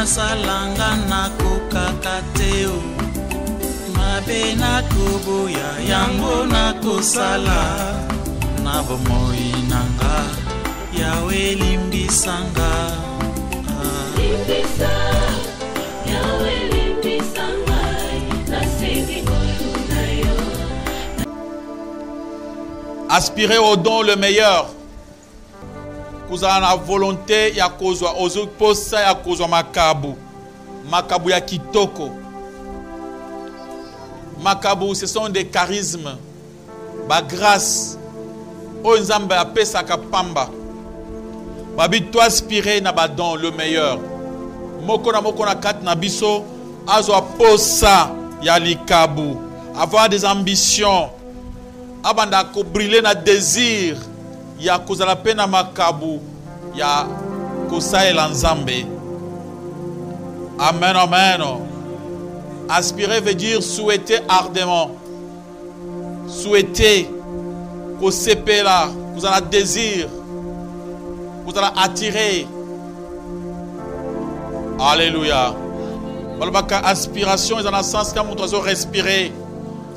nasalanga nakokaka te o mabe nakoboya yango nakosala na bomoi nanga Yawe limbisanga limbisa Yawe limbisanga nasengi koluna yo. Aspirez au don le meilleur. Vous avez la volonté ya kozwa ozuposa ya kozwa makabu. Makabu ya kitoko. Makabu ce sont des charismes, ba grâce. O nzambe apesa kapamba. Babit toi aspirer na badon le meilleur. Moko na kat na biso azwa posa ya likabu. Avoir des ambitions. Abanda ko briller na désir. Ya kozala pe na makabu ya kosaela nzambe. Amen, amen. Aspirer veut dire souhaiter ardemment. Souhaiter kosepela, kozala désir, kozala attirer. Alléluia. Balbaka aspiration est dans le sens quand mon azo respirer.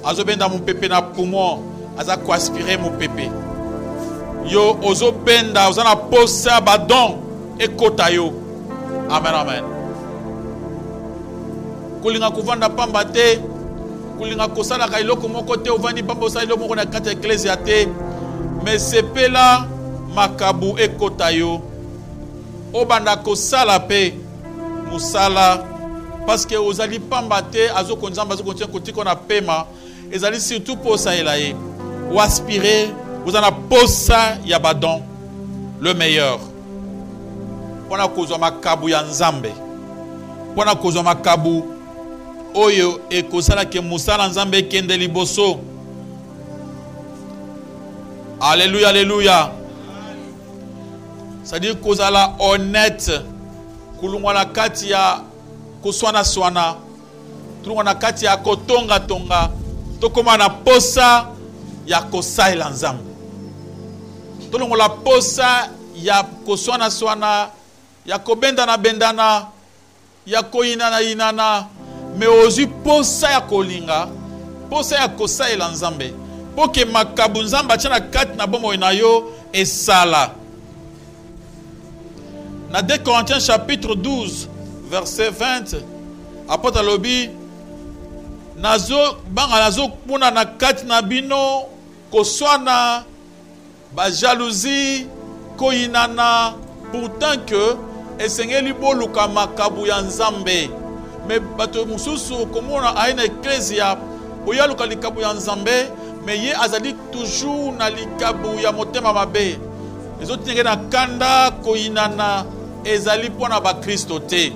Azo benda mon pépé na poumon, aza ko aspirer mon pépé. Yo ozo benda ozana posa badon ekota yo. Amen, amen. Kulinga kuvanda pamba te, kulinga kosala ka iloko moko te, ovandi pamba osala iloko moko na kati ya eklesia te, mais sepela makabu ekota yo. Obanda kosala pe musala parce que ozali pamba te azo konzamba azo kontien koti kona pema, ezali surtout posa elaye. Ou aspirer vous en a posé yabadon le meilleur. On a causé makabu yanzambe. On a causé makabu oyo et causé la que Moussa yanzambe kende liboso. Alléluia, alléluia. Ça dit causé la honnête. Kulungwa na katia kuswana swana. Kulungwa na katia kotonga tonga. Tokoma na posa ya kosa yanzambe. Tolongo la posa ya koswana swana ya kobendana bendana ya koinana inana me ozu posa ya kolinga posa ya kosa ela nzambe poke makabu nzamba tshana kati na bomo na yo esala na 2 Corinthiens chapitre 12 verset 20 apôtre alobi nazo banga nazo pona na kati na bino koswana ba jalousie koinana pourtant que esengeli boluka makabu ya nzambe mais bato mususu komona aina ecclesia oyaluka likabu ya nzambe mais ye azali toujours na likabu ya motema mabe ezotinga na kanda koinana ezali pona ba Kristo te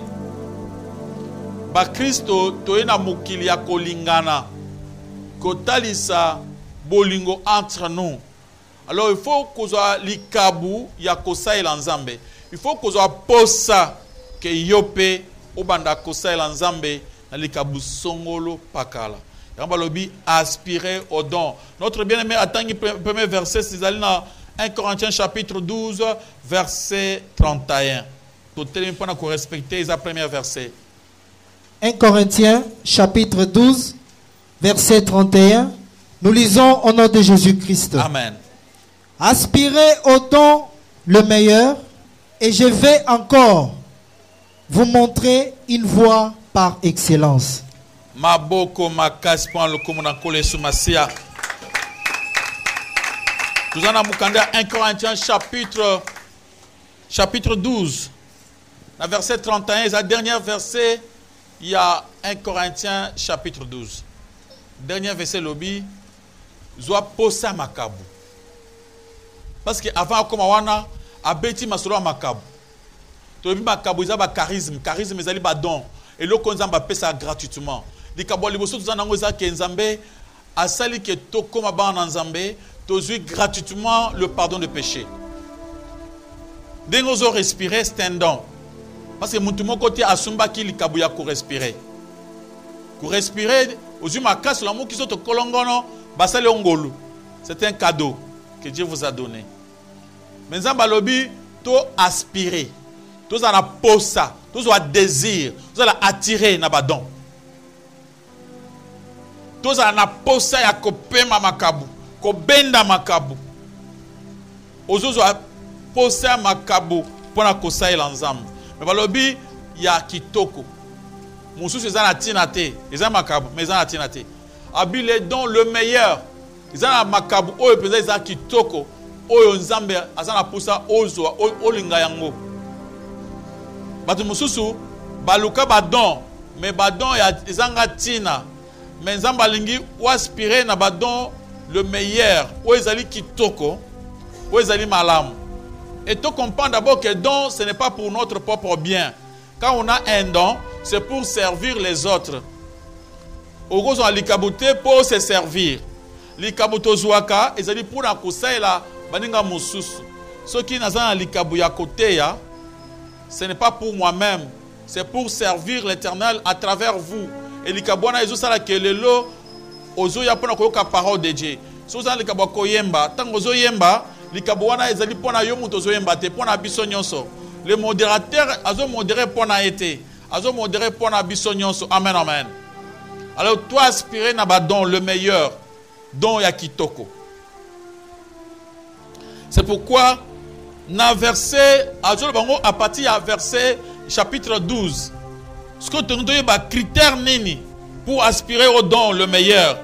ba Kristo toyena mukili ya kolingana kotalisa bolingo entre nous. Alors il faut que soit likabu ya kosa elanzambe. Il faut que soit posa ke yope obanda kosa elanzambe na likabu songolo pakala. Yamba lobi aspirer au don. Notre bien-aimé atangi premier verset c'est allé dans 1 Corinthiens chapitre 12 verset 31. Totelemi pona ko respecter les premiers versets. 1 Corinthiens chapitre 12 verset 31. Nous lisons au nom de Jésus-Christ. Amen. Aspirez au don le meilleur et je vais encore vous montrer une voie par excellence. Maboko makas pan lokomo na kole sumasia. Nous en avons mukanda 1 Corinthiens chapitre 12 la verset 31, la dernière verset il y a 1 Corinthiens chapitre 12. Dernier verset lobi zwa posa makabu. Parce que avant comme wana abeti masolo makabu to bi makabu za ba charisme ezali ba don et le konzamba pesa gratuitement likabo liboso tuzana ngo za ke nzambe asali ke to koma ba na nzambe tozui gratuitement le pardon de péché dengo zo respirer stand don parce que mutu mokote asumba ki likabu ya ko respirer ozu makasu la mokiso to kolongono basale ngolu c'est un cadeau que Dieu vous a donné. Mais Zambalobi, to aspirer. Tout ça la pose, tout ça désir, tout ça attiré na badon. Tout ça na pose ya kopema makabu, kobenda makabu. Ozozo pose makabu pona kosa l'ensemble. Mais balobi ya kitoko. Moussou c'est la tinate, ils ont makabu, mais ils ont la tinate. Habile donc le meilleur. Ils ont la makabu, oh ils peuvent ça kitoko. Oyo nzambe azana posa ozo olinga yango. Batu mususu baluka badon mais badon ya ezanga tina mais nzambe alingi o aspirer na badon le meilleur o ezali kitoko o ezali malamu. Et tu comprends d'abord que don ce n'est pas pour notre propre bien. Quand on a un don, c'est pour servir les autres. Ogozo alikabuté pour se servir. Likabuto zwaka ezali pour nakosela baninga mususu. Ce qui nazana likabuya koteya, ce n'est pas pour moi-même, c'est pour servir l'Éternel à travers vous. Et likabwana ezo sala kelelo ozo ya pona koyoka parole de Dieu. So za likabwa koyemba, tango zo yemba, likabwana ezali pona yo muto zo yemba te pona biso nyonso. Le modérateur azo modérer pona été, azo modérer pona biso nyonso. Amen amen. Alors toi aspirer na badon le meilleur don ya kitoko. C'est pourquoi, dans verset, à partir du verset chapitre 12, ce que tu as dit, critère nini pour aspirer au don le meilleur,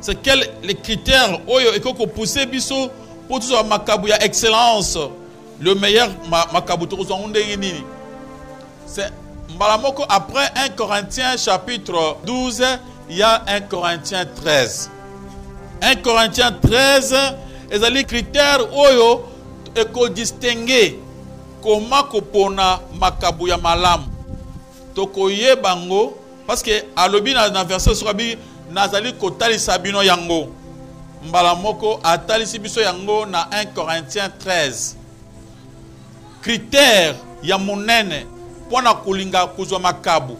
c'est quel les critères que pousser biso pour tout ça makabu ya excellence le meilleur makabu to nini. C'est malamoko après 1 Corinthiens chapitre 12, il y a 1 Corinthiens 13. 1 Corinthiens 13 ezali les critères oyo eko distinguer comment kopona makabu ya malam tokoye bango parce que alobi na verset sorabi nazali kotalisa bino yango mbala moko atalisi biso yango na 1 Corinthiens 13 critère ya monene pona kulinga kuzwa makabu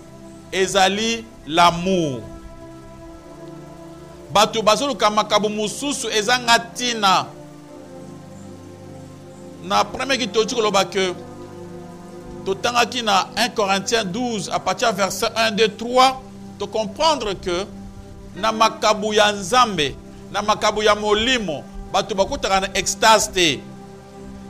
ezali l'amour. Batu bazolo kamakabu mususu ezanga tina. Na premier qui te dit que tu as 1 Corinthiens 12 à partir de verset 1, 2, 3, de comprendre que na makabu ya nzambe, na makabu ya molimo, batu bakutaka na extase te.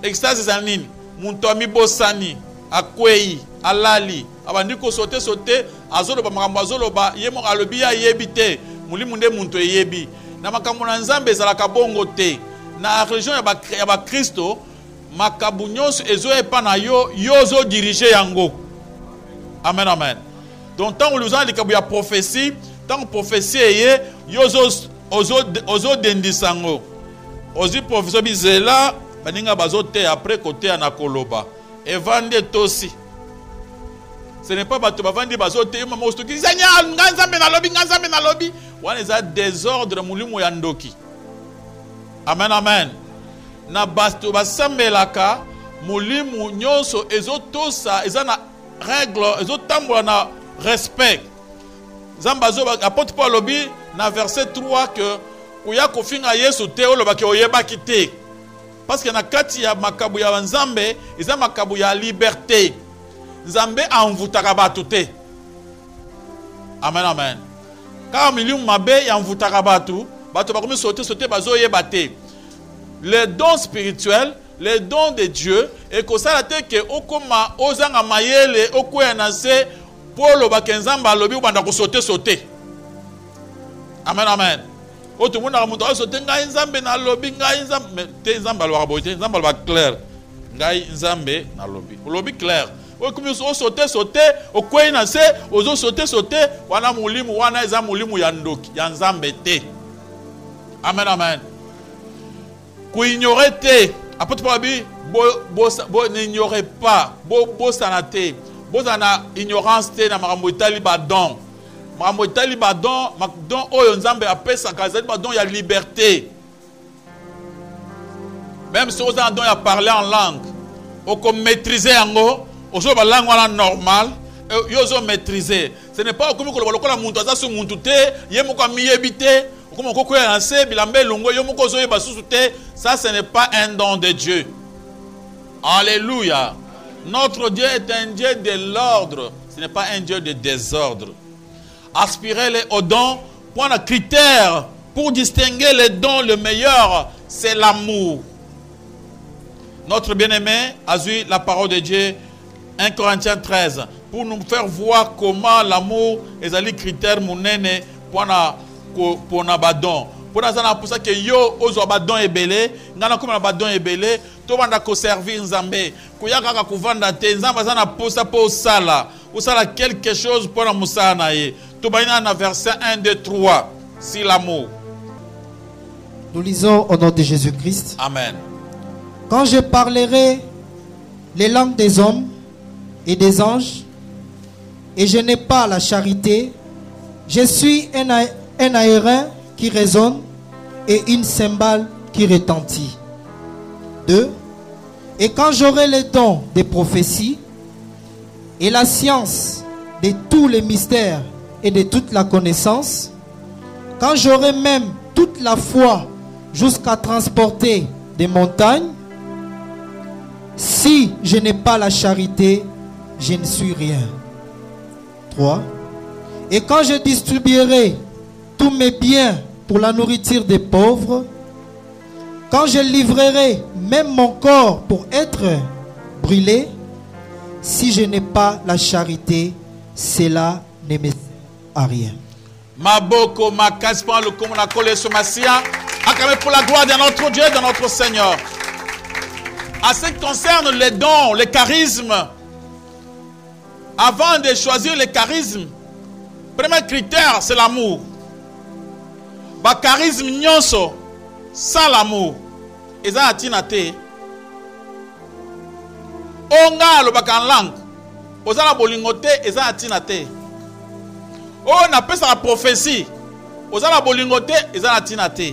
Extase zanini, muntomi bosani, akwei, alali, abandiko sote sote, azolo ba makambu azolo ba, yemo alobi ya yebite. Mulimunde muntu yebi na makambo na nzambe ezalaka bongo te na religion ya ba Kristo makabu nyonso ezo epa na yo yozo diriger yango. Amen amen. Donc tant uluza likabu ya prophétie tant prophétie ye yozo ozo dendisango ozi professeur bizela baninga bazote après côté na koloba evande tosi. Ce n'est pas bato bavandi bazote mama ostoki zanya nganzambe na lobi nganzambe na lobi. Wana eza désordre mulimu ya ndoki. Amen amen. Na basto basambelaka mulimu nyonso ezotosa eza na règle ezotambola na respect. Zambazo apôtre Paul lobi na verset 3 que kuya kofinga Yesu te olobaki oyebaki te. Parce que na kati ya makabu ya nzambe eza makabu ya liberté. Nzambe anvutaka bato te. Amen amen. Car milium mabe yanvutaka bato, bato bakomi sauter bazo yebate. Les dons spirituels, les dons de Dieu et que ça la te que okoma ozanga mayele okwenase polo bakenzamba lobi ubanda ko sauter. Amen amen. Oto mona muto sauter ngai nzambe na lobi ngai nzambe te nzamba lo rabote nzamba ba clair. Ngai nzambe na lobi. Lobi clair. Au sauter, au coinance, aux autres sauter, wana mulimu, wana eza mulimu yandoki, yanzambe te. Amen, amen. Ku ignorer te, apôtre Paul dit, n'ignorez pas, bosanate, bosana ignorance te na makambo etali badon. Makambo etali badon, makdon oyo nzambe apesaka ezali badon ya liberté. Même si oza don ya parler en langue, oko maîtriser yango. Ozo ba langue wala normal yozo maîtriser. Ce n'est pas comme ko lokola muntu aza su muntu te yemoko miyebite comme ko koya nse bilambe longo yomoko zo yeba susu te. Ça ce n'est pas un don de Dieu. Alléluia. Notre Dieu est un Dieu de l'ordre, ce n'est pas un Dieu de désordre. Aspirez-les aux dons, point de critère pour distinguer les dons, le meilleur, c'est l'amour. Notre bien-aimé a eu la parole de Dieu, 1 Corinthiens 13, pour nous faire voir comment l'amour est un critère mon aîné pour un abandon. Pour ça que yo ozo abandon ebele, ngana comme abandon ebele, to banda ko servir nzambe, ko yaka ka kuvanda te nzamba za na posa po sala, ou sala quelque chose pour na musa na ye. To baina na verset 1 2 3, si l'amour. Nous lisons au nom de Jésus-Christ. Amen. Quand je parlerai les langues des hommes et des anges, et je n'ai pas la charité, je suis un airain qui résonne et une cymbale qui retentit. 2. Et quand j'aurai les dons des prophéties et la science de tous les mystères et de toute la connaissance, quand j'aurai même toute la foi jusqu'à transporter des montagnes, si je n'ai pas la charité, je ne suis rien. 3. Et quand je distribuerai tous mes biens pour la nourriture des pauvres, quand je livrerai même mon corps pour être brûlé, si je n'ai pas la charité, cela ne me sert à rien. Maboko, Makaspan, le commun accolé sur Massia, acclamé pour la gloire de notre Dieu et de notre Seigneur. À ce qui concerne les dons, les charismes, avant de choisir les charismes, premier critère, c'est l'amour. Ba charisme nyonso, sans l'amour, eza atina te. Onga lo baka langue, ozala bolingote, eza atina te. Oh na pesa la prophétie, ozala bolingote, eza atina te.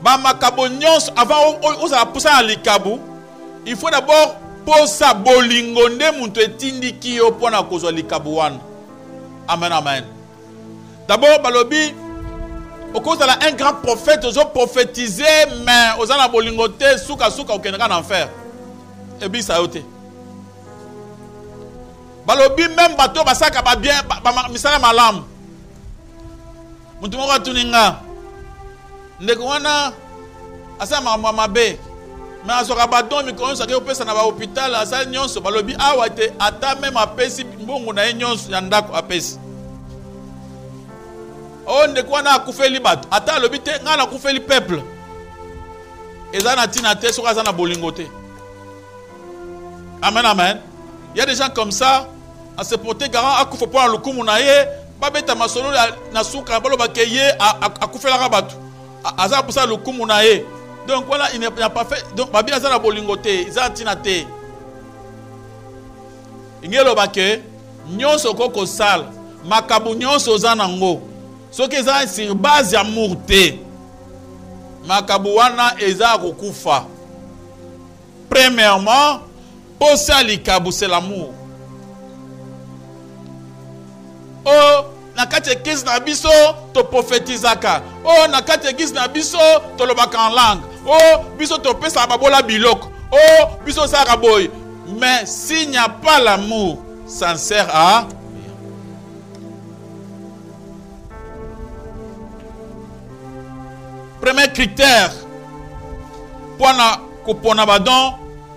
Ba makabo nyonso avant ozala poussa alikabu, il faut d'abord posa bolingonde muntu etindiki yo pona kozo alikabu wana. Amen, amen. D'abord, Balobi, au cause de un grand prophète, ils ont prophétisé, mais ils ont la bolingoté, souka, aucun grand enfer. Et puis ça a été. Balobi, même bateau, ça a bien, ça a ma lame. Je ne sais pas si je suis là. Je ma bé. Mais je suis là, je suis là, je suis là, hôpital, je suis Balobi, je suis là, je suis on ne quoi na coupé les bateaux. Attends le but est na coupé les peuples. Et ça na tinaté sur ça na bolingoté. Amen, amen. Il y a des gens comme ça à se porter garant à coupé pour le coup monaye. Babeta masolo na souka balo bakeye à coupé la rabatou. Azar pour ça le coup monaye. Donc voilà il n'a pas fait. Donc babia ça na bolingoté. Ils ont tinaté. Ingelo baké nyonso koko sal makabu nyonso zanango. Ce qui est sur base d'amour, Makabouana et Zakoufa. Premièrement, Posalikabou, c'est l'amour. Oh, Nakatekis Nabiso, to prophétisaka. Oh, Nakatekis Nabiso, to le bac en langue. Oh, Biso to Pesababola Bilok. Oh, Biso Saraboy. Mais s'il n'y a pas l'amour, ça ne sert à. Premier critère pour Nabadon,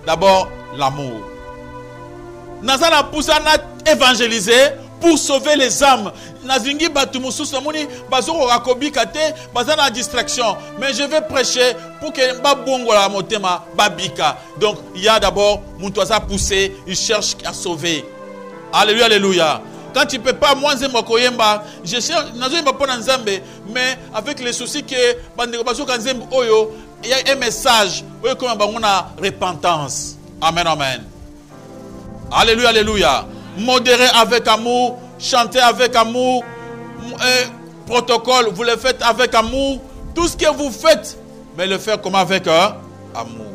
d'abord l'amour. Nazana poussana évangéliser pour sauver les âmes. Nazingi batumusu samuni bazoko rakobi kate bazana distraction. Mais je vais prêcher pour que babongo la motema babika. Donc il y a d'abord Muntoisa poussé, il cherche à sauver. Alléluia, alléluia. Quand tu ne peux pas, moi, je cherche, mais avec les soucis que il y a un message, comme la repentance. Amen, amen. Alléluia, alléluia. Modérer avec amour, chanter avec amour, protocole, vous le faites avec amour, tout ce que vous faites, mais le faire comme avec amour.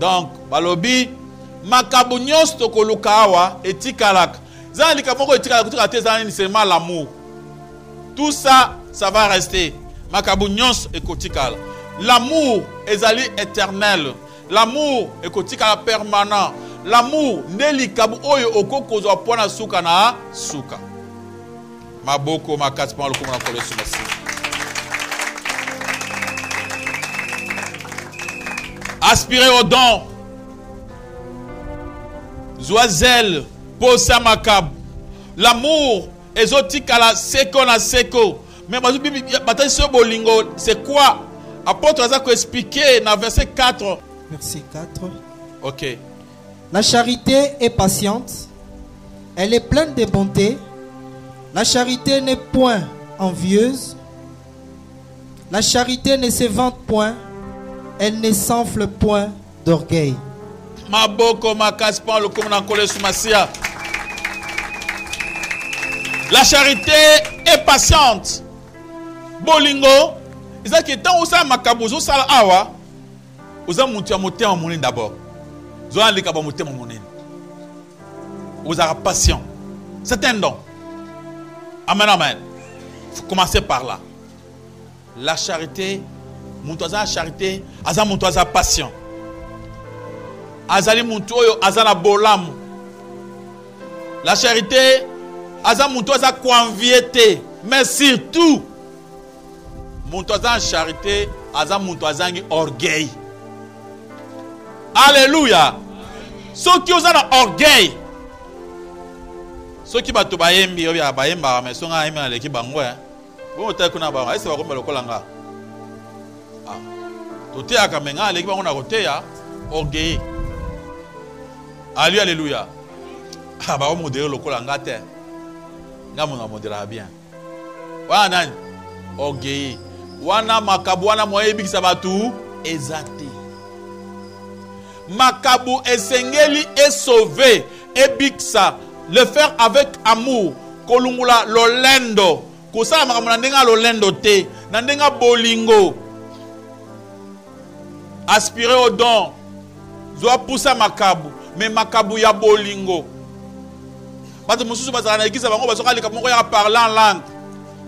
Donc, Balobi, Makabunyos tokolukawa et tikalak. Zan likamoko et tikalak tout zan seulement l'amour. Tout ça, ça va rester. Makabunyos et kotikal. L'amour est éternel. L'amour est permanent. L'amour n'est likabu oyo okoko zo pona suka na suka. Maboko makati pa lokoma na kolesu masi. Aspirez aux dons. Zoazel posa makab. L'amour exotique à la seko na seko. Mais bataille sur bolingo, c'est quoi? Apôtre Azako expliquer dans verset 4. Verset 4. OK. La charité est patiente, elle est pleine de bonté. La charité n'est point envieuse. La charité ne se vante point, elle ne s'enfle point d'orgueil. La charité est patiente. Bolingo, il y a des temps où ça macabozo ça awa, où ça monte en monnaie d'abord. Vous avez patience. C'est un don. Amen, amen. Il faut commencer par là. La charité, la charité, la passion. La charité, la conviété. Mais surtout, la charité, l'orgueil. Alléluia. Ceux qui ont l'orgueil, ceux qui ont l'orgueil, ceux qui ont l'orgueil, mais ceux qui ont l'orgueil, ceux qui ont l'orgueil, ceux qui ont l'orgueil, ceux qui ont l'orgueil, alléluia. Ah, bah, on modère le colangate. On modère bien. Wana orgueil. Wana makabwana moyebi sabatu ezate. Makabu esengeli est sauvé et bixa le faire avec amour kolungula lolendo kosa makamana ndenga lolendo te ndenga bolingo aspirer au don zo poussa makabu mais makabu ya bolingo bato mususu bazala na ekisa bango basoka lika moko ya parler en langue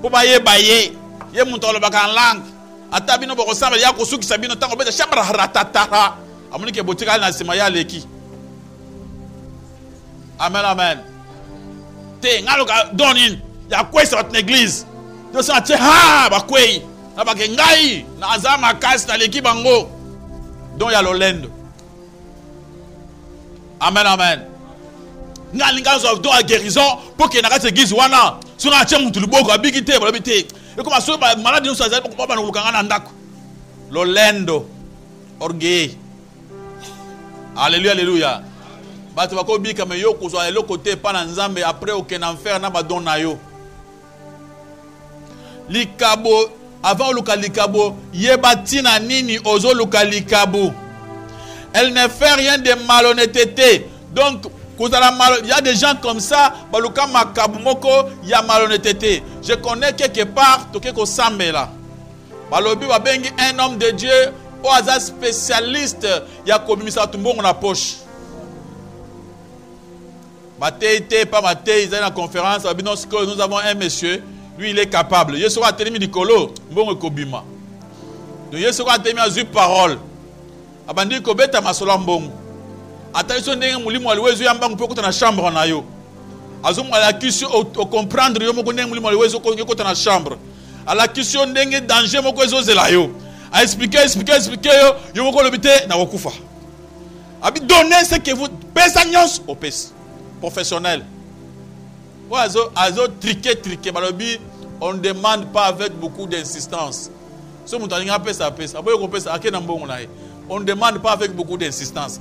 po baye ye muntu alobaka en langue atabino boko samba ya kosuki sabino tango beta chambra ratatara. Amen, amen. T'es donné, il y a quoi sur votre église? De ça, tu as quoi? Donc, il y a l'Olendo. Amen, amen. Il y a une guérison pour qu'il y ait une église. Si on a un chien, on a bigité. Et comme ça, on a malade, nous sommes malades. L'Olendo. Orgueil. Alléluia, alléluia. Bato bakobi kama yo kozwa le côté pa na nzambe après aucun enfer na badona yo. Likabo avant lukalikabo yebatina nini ozo lukalikabo. Elle ne fait rien de malhonnêteté. Donc il y a des gens comme ça baluka makabo moko ya malhonnêteté. Je connais quelque part toke ko sambe là. Balobi ba bengi un homme de Dieu oaza spécialiste ya komimisa tumbongo na poche. Matéité pas matéité dans la conférence nous avons un monsieur, lui il est capable. Yeso a tenu du colo, mbongo kobima. Donc Yeso a tenu à une parole. Abandi kobeta masola mbongo. Attention ndenge mulimo aliwezu yamba mpo kota na chambre na yo. Azumu ala kisio o comprendre yo moko ndenge mulimo aliwezu kota na chambre. Ala kisio ndenge danger moko ezo zela yo. A expliquer, yo moko lobité na wakufa. Abi donner ce que vous pesagnos au pes. Professionnel. Triqué. On ne demande pas avec beaucoup d'insistance. On ne demande pas avec beaucoup d'insistance.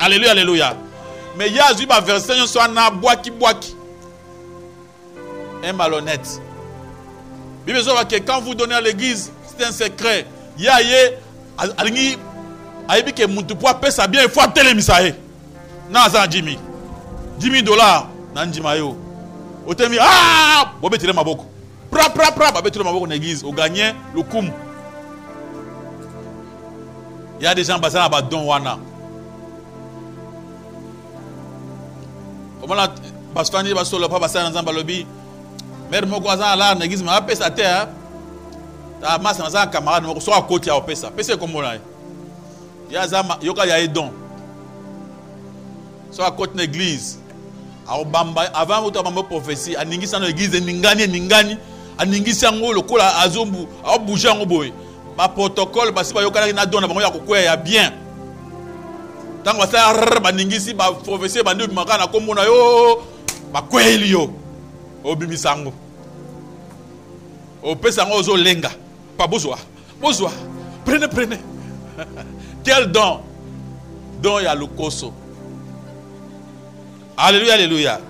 Alléluia, alléluia. Mais il y a un verset qui est un malhonnête. Quand vous donnez à l'église, c'est un secret. Il y a Aïbi que Moutoupou a ça bien, il faut appeler Misaé. Non, ça, Jimmy. $10,000, Nanjimayo. Au terme, ah, Bobé Tire Maboko. Pra, Bobé Tire Maboko en église. Au gagnant, le koum. Il y a des gens basés là-bas, Don Wana. Au moment où Bastani Basso, le papa, ça, dans un balobi. Mère Moko, à la l'église, m'a appelé sa terre. amasse dans un camarade, nous sommes à côté à Opesa. Pese comme on a. Yazama, yoka ya edon. Soit à côté de l'église. Avant vous avez une prophétie, vous avez l'église, vous avez le col à Azombu, vous avez boy. Ma protocole, parce que vous avez un don, vous avez bien. Tant que vous avez une prophétie, vous avez une prophétie, vous avez une prophétie, vous avez une prophétie, vous avez une prophétie, vous prenez, prenez. Quel don? Don ya lukoso. Alléluia, alléluia.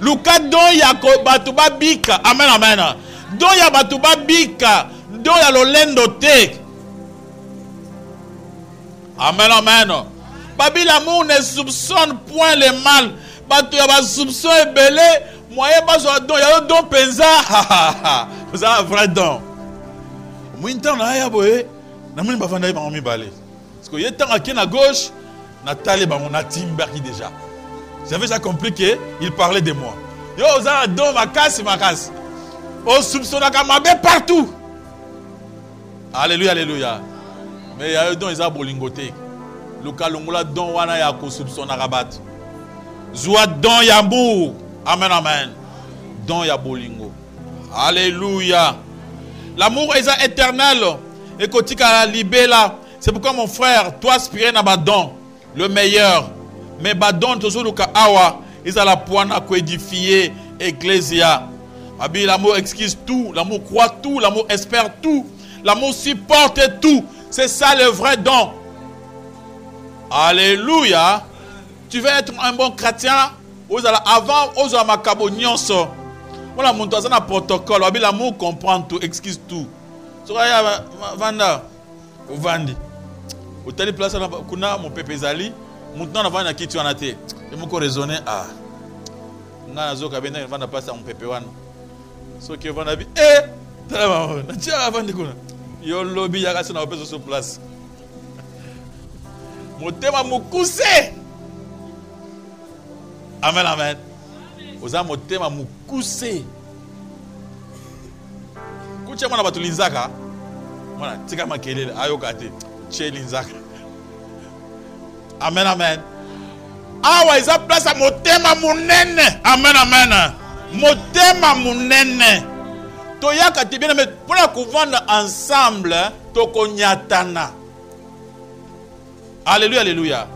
Luka don ya batuba bika. Amen, amen. Don ya batuba bika. Don ya lolendo te. Amen, amen. Babi l'amour ne soupçonne point le mal. Batu ya ba soupçon et belé. Moyen pas sur don. Ya don penza. Vous avez un vrai don. Mouintan na ya boye. Namouni bafandaye ba omi balé. Parce que yetan aké na gauche. Na talé ba on a timberki déjà. J'avais déjà compris qu'il parlait de moi. Yo, ça donne ma casse. On soupçonne à Kamabé partout. Alléluia, alléluia. Mais il y a eu don, ils ont bolingoté. Le calongola don, wana ya ko soupçonne à rabat. Zoua don yambou. Amen, amen. Don ya bolingo. Alléluia. L'amour est éternel. Et kotika libella. C'est pourquoi mon frère, toi aspiré na badon, le meilleur. Mais badon toujours le kaawa, ils ont la pointe à édifier Ecclesia. L'amour excuse tout, l'amour croit tout, l'amour espère tout, l'amour supporte tout. C'est ça le vrai don. Alléluia. Tu veux être un bon chrétien? Avant, aux amacabonions. On a monté un protocole. L'amour comprend tout, excuse tout. Tu vas vendre, vendre. Au tel place, on a mon pépé Zali. Maintenant, avant de quitter, tu en as été. Je me raisonner à. N'a zo kabena il va na passer mon pépé wana. Ce qui va na vie eh tellement. Na tia avant de kuna. Yo lobby ya kasi na opeso sur place. Motema mukuse. Amen amen. Oza motema mukuse. Kucha mwana batulinzaka. Mwana tika makelele ayokate. Chelinzaka. Amen, amen. Awa iza place à motema munene. Amen, amen. Motema munene. Toya kati bien mais pour la couvendre ensemble, tokonyatana. Alléluia, alléluia.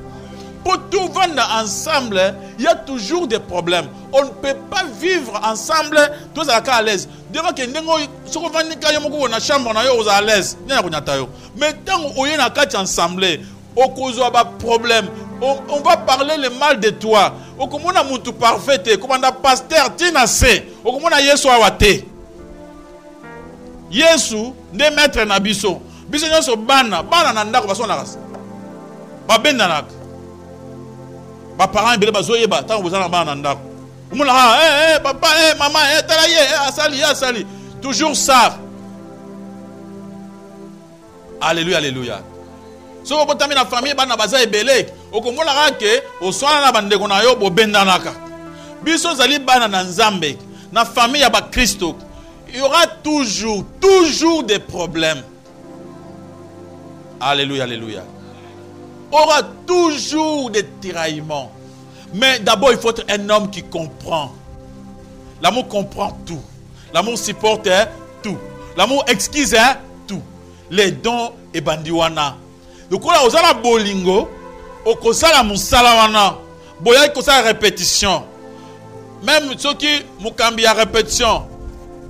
Pour tout vendre ensemble, il y a toujours des problèmes. On ne peut pas vivre ensemble tous à l'aise. Devant que nengo so ko vanika yo moko na chambre na yo à l'aise. Nya konyata yo. Mais tant oyo na kati ensemble, au cause de problème, on va parler le mal de toi. Au comment on a monté parfait, comment on a pasteur tinasé, au comment on a Yesu awate. Yesu des maîtres nabiso, biso nyoso bana, bana nanda ko baso na ras. Ba benda nak. Ba parents bele baso yeba, tant vous allez bana nanda. Au comment ah papa maman talaye asali asali. Toujours ça. Alléluia alléluia. Si vous avez une famille, vous avez une famille. Vous avez une famille. Vous avez une famille. Vous avez une famille. Vous avez il y aura toujours, toujours des problèmes. Alléluia, alléluia. Il y aura toujours des tiraillements. Mais d'abord, il faut être un homme qui comprend. L'amour comprend tout. L'amour supporte tout. L'amour excuse tout. Les dons et bandiwana. Donc là, on a la bolingo, on a la mousalawana, on a la répétition. Même ceux qui ont la répétition,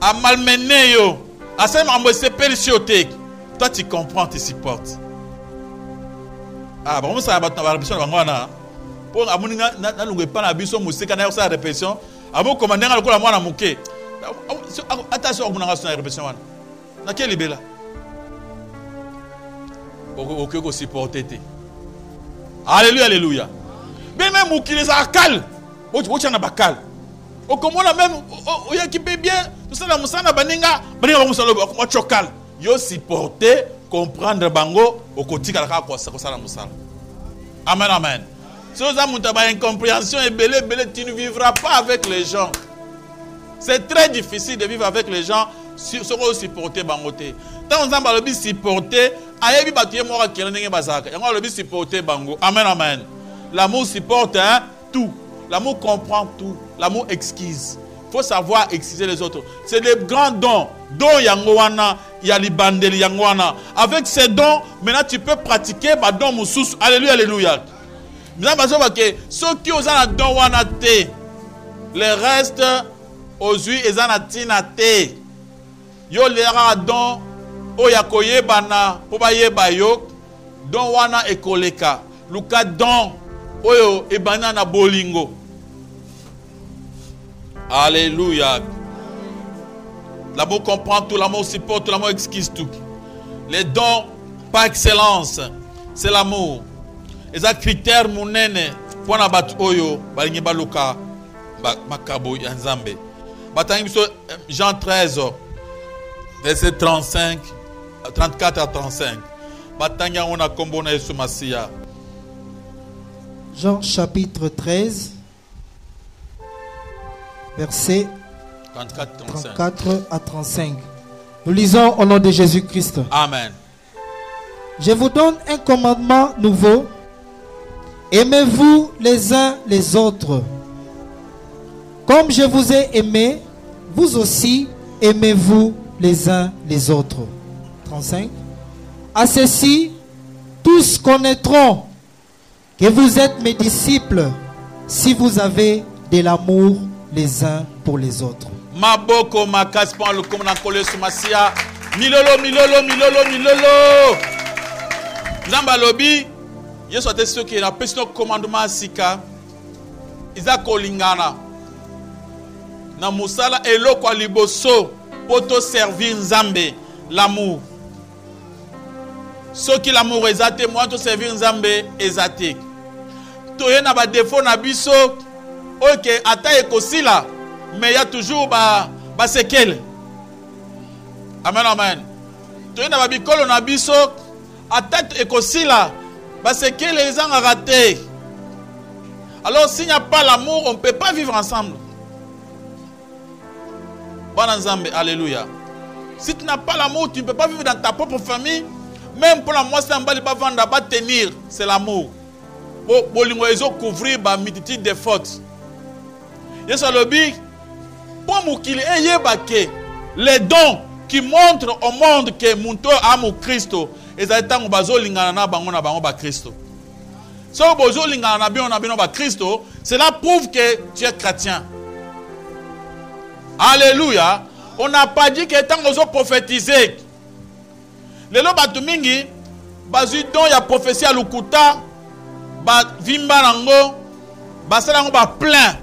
à malmené yo, à ça, on se pèle. Toi, tu comprends, tu supportes. Ah, bon, ça va la répétition. Pour la mouna, n'a pas la bison, moussé, canard, ça répétition. Avant qu'on a encore la moine à mouquer. Attention, on a la répétition. N'a qu'elle est là. Au supporter. Alléluia, alléluia. Mais même au qui les a cal, au tchana bacal. Au comment la même, au yakipé bien, tout ça, la moussana baninga, baninga moussana, au chocal. Yo supporter, comprendre bango, au kotika la racosa, la moussana. Amen, amen. Si vous avez une incompréhension et belé, belé, tu ne vivras pas avec les gens. C'est très difficile de vivre avec les gens seront supportés bangoté. Tant on a le supporter, ayebi batié mora kelenge bazaka. On a le supporter bango. Amen amen. L'amour supporte hein, tout. L'amour comprend tout. L'amour excuse. Faut savoir excuser les autres. C'est le grand don. Don yangowana, yali bandeli yangowana. Avec ces dons, maintenant tu peux pratiquer ba don mususu. Alléluia alléluia. Maintenant parce que ceux qui ont un don wana té, les restes aux yeux ils en atinaté. Yo lera don oyakoye bana pobaye bayok don wana ekoleka luka don oyo ebana na bolingo. Alléluia. L'amour comprend tout, l'amour supporte tout, l'amour excuse tout. Les dons par excellence, c'est l'amour. Et ça critère monene pour na bat oyo balingi baluka makabo ya nzambe. Batangi biso Jean 13 verset 35, 34 à 35. Jean chapitre 13, verset 34 à 35. Nous lisons au nom de Jésus-Christ. Amen. Je vous donne un commandement nouveau. Aimez-vous les uns les autres. Comme je vous ai aimé, vous aussi aimez-vous les uns les autres. 35. À ceci, tous connaîtront que vous êtes mes disciples si vous avez de l'amour les uns pour les autres. Maboko makaspan le komanakole sumasia milolo milolo milolo milolo. Nzamba lobi yesote ceux qui appellent le commandement sika izakolingana na musala eloko liboso. Poto servir Nzambe, l'amour. Ceux qui l'amour exaté, moi to servir Nzambe exaté. Toye na ba défaut na biso, OK, ata ekosila, mais il y a toujours ba séquelles. Amen amen. Toye na ba bikolo na biso, ata ekosila, ba séquelles les gens raté. Alors s'il n'y a pas l'amour, on ne peut pas vivre ensemble. Bon ensemble, alléluia. Si tu n'as pas l'amour, tu ne peux pas vivre dans ta propre famille. Même pour la moitié, tu ne peux pas vendre, pas tenir. C'est l'amour. Pour l'ingénieur couvrir la multitude des fautes. Et ça le dit, pour qu'il ait les dons qui montrent au monde que Munto aime Christ. Et ça étant bazo lingana bango bango ba Christ. Si bazo lingana bien ba Christ, cela prouve que tu es chrétien. Alléluia. On n'a pas dit que tant qu'on a prophétisé. Les lois batumingi, basudon ya prophétie à l'ukuta, bas vimbarango, bas salango bas plein.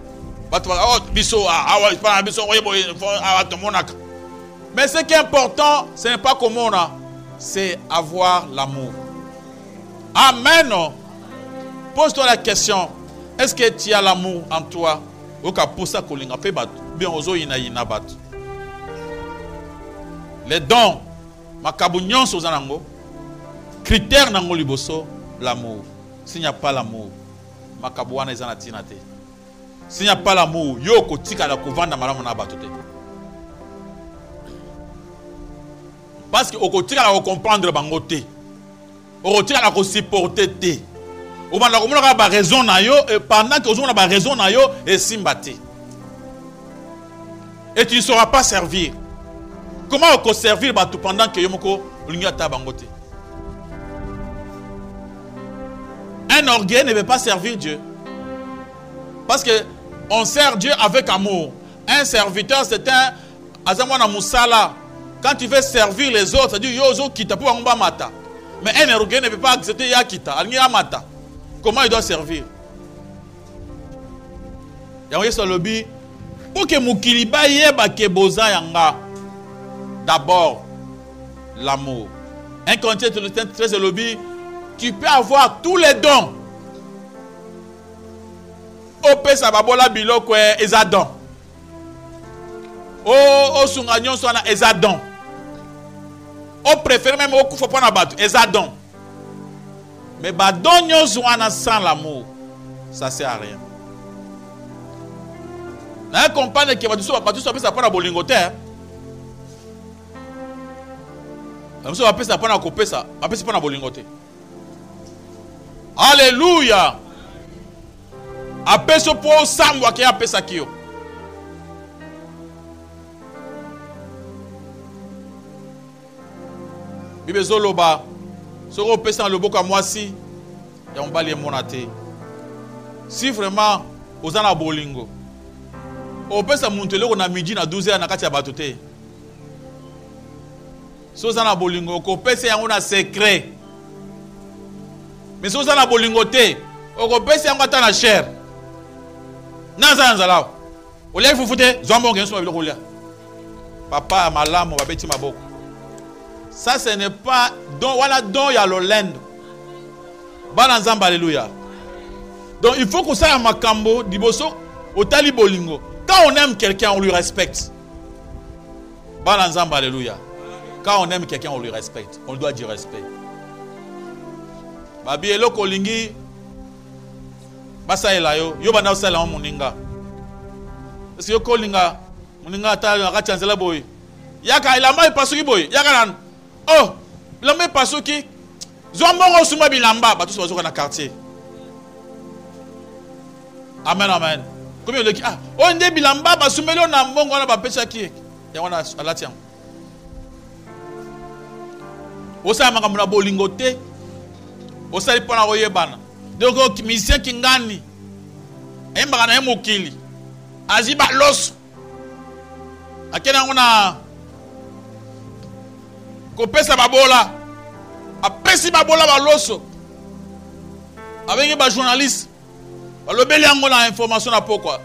Mais ce qui est important, ce n'est pas comment on a, c'est avoir l'amour. Amen. Pose-toi la question. Est-ce que tu as l'amour en toi? Les dons, critères, l'amour. S'il n'y a pas l'amour, s'il n'y a pas l'amour, parce que comprendre, supporter. Au moment où on a raison, pendant que on a raison, et simbaté. Et tu ne sauras pas servir. Comment on servir pendant que Yomoko l'Uniata Bangote? Un orgueil ne veut pas servir Dieu. Parce que on sert Dieu avec amour. Un serviteur, c'est un Azamwana Moussala. Quand tu veux servir les autres, c'est-à-dire Yozo Kita pour Angba Mata. Mais un orgueil ne veut pas accepter Yakita, Alnia Mata. Comment il doit servir? D'abord, l'amour. Un contient de très lobby. Tu peux avoir tous les dons. Opé sababola biloko ezadon. O sungagnon sona ezadon. O préfère même au koufo pona batu ezadon. Mais badonyo zwana sans l'amour, ça sert à rien. na comprendre que batu so batu so pesa pona bolingo te. Batu so pesa pona ko pesa, ba pesa pona bolingo te. Alléluia. Apeso po sangwa ke apesa kio. Bibezo loba. Soro pesa le boka moisi. Ya mbali monate. Si vraiment ozana bolingo. On peut se monter à midi, à 12h, à 4h. Si on a bolingo, on peut se faire un secret. Mais si on a bolingo, on peut se faire un chair. Non, ça n'a pas. On l'a fait, on l'a papa, ma lame, on va péter ma boca. Ça, ce n'est pas. Donc, voilà, donc, il y a l'olende. Balanzamba, alléluia. Donc, il faut que ça, à Macambo, Diboso, au Tali bolingo. Quand on aime quelqu'un, on lui respecte. Balanzamba, alléluia. Quand on aime quelqu'un, on lui respecte. On doit dire respect. Babi elo kolingi basa elayo yo bana osala on moninga. Parce que kolinga moninga ta na ka chancela boy. Yaka ilamba ipasuki boy. Yaka nan. Oh, ilamba ipasuki. Zombongo suma bilamba ba tous bazoka na quartier. Amen amen. Combien de ah on des bilamba ba sumelo na mbongo na ba pesa ki. Ya wana alatiam. Osa maka muna bolingote. Osa lipona roye bana. Doko misien kingani. Emba na emukili. Aziba los. Akena ngona ko pesa babola. Apesi babola ba loso. Avec ba journaliste. Le bel yango la information na pourquoi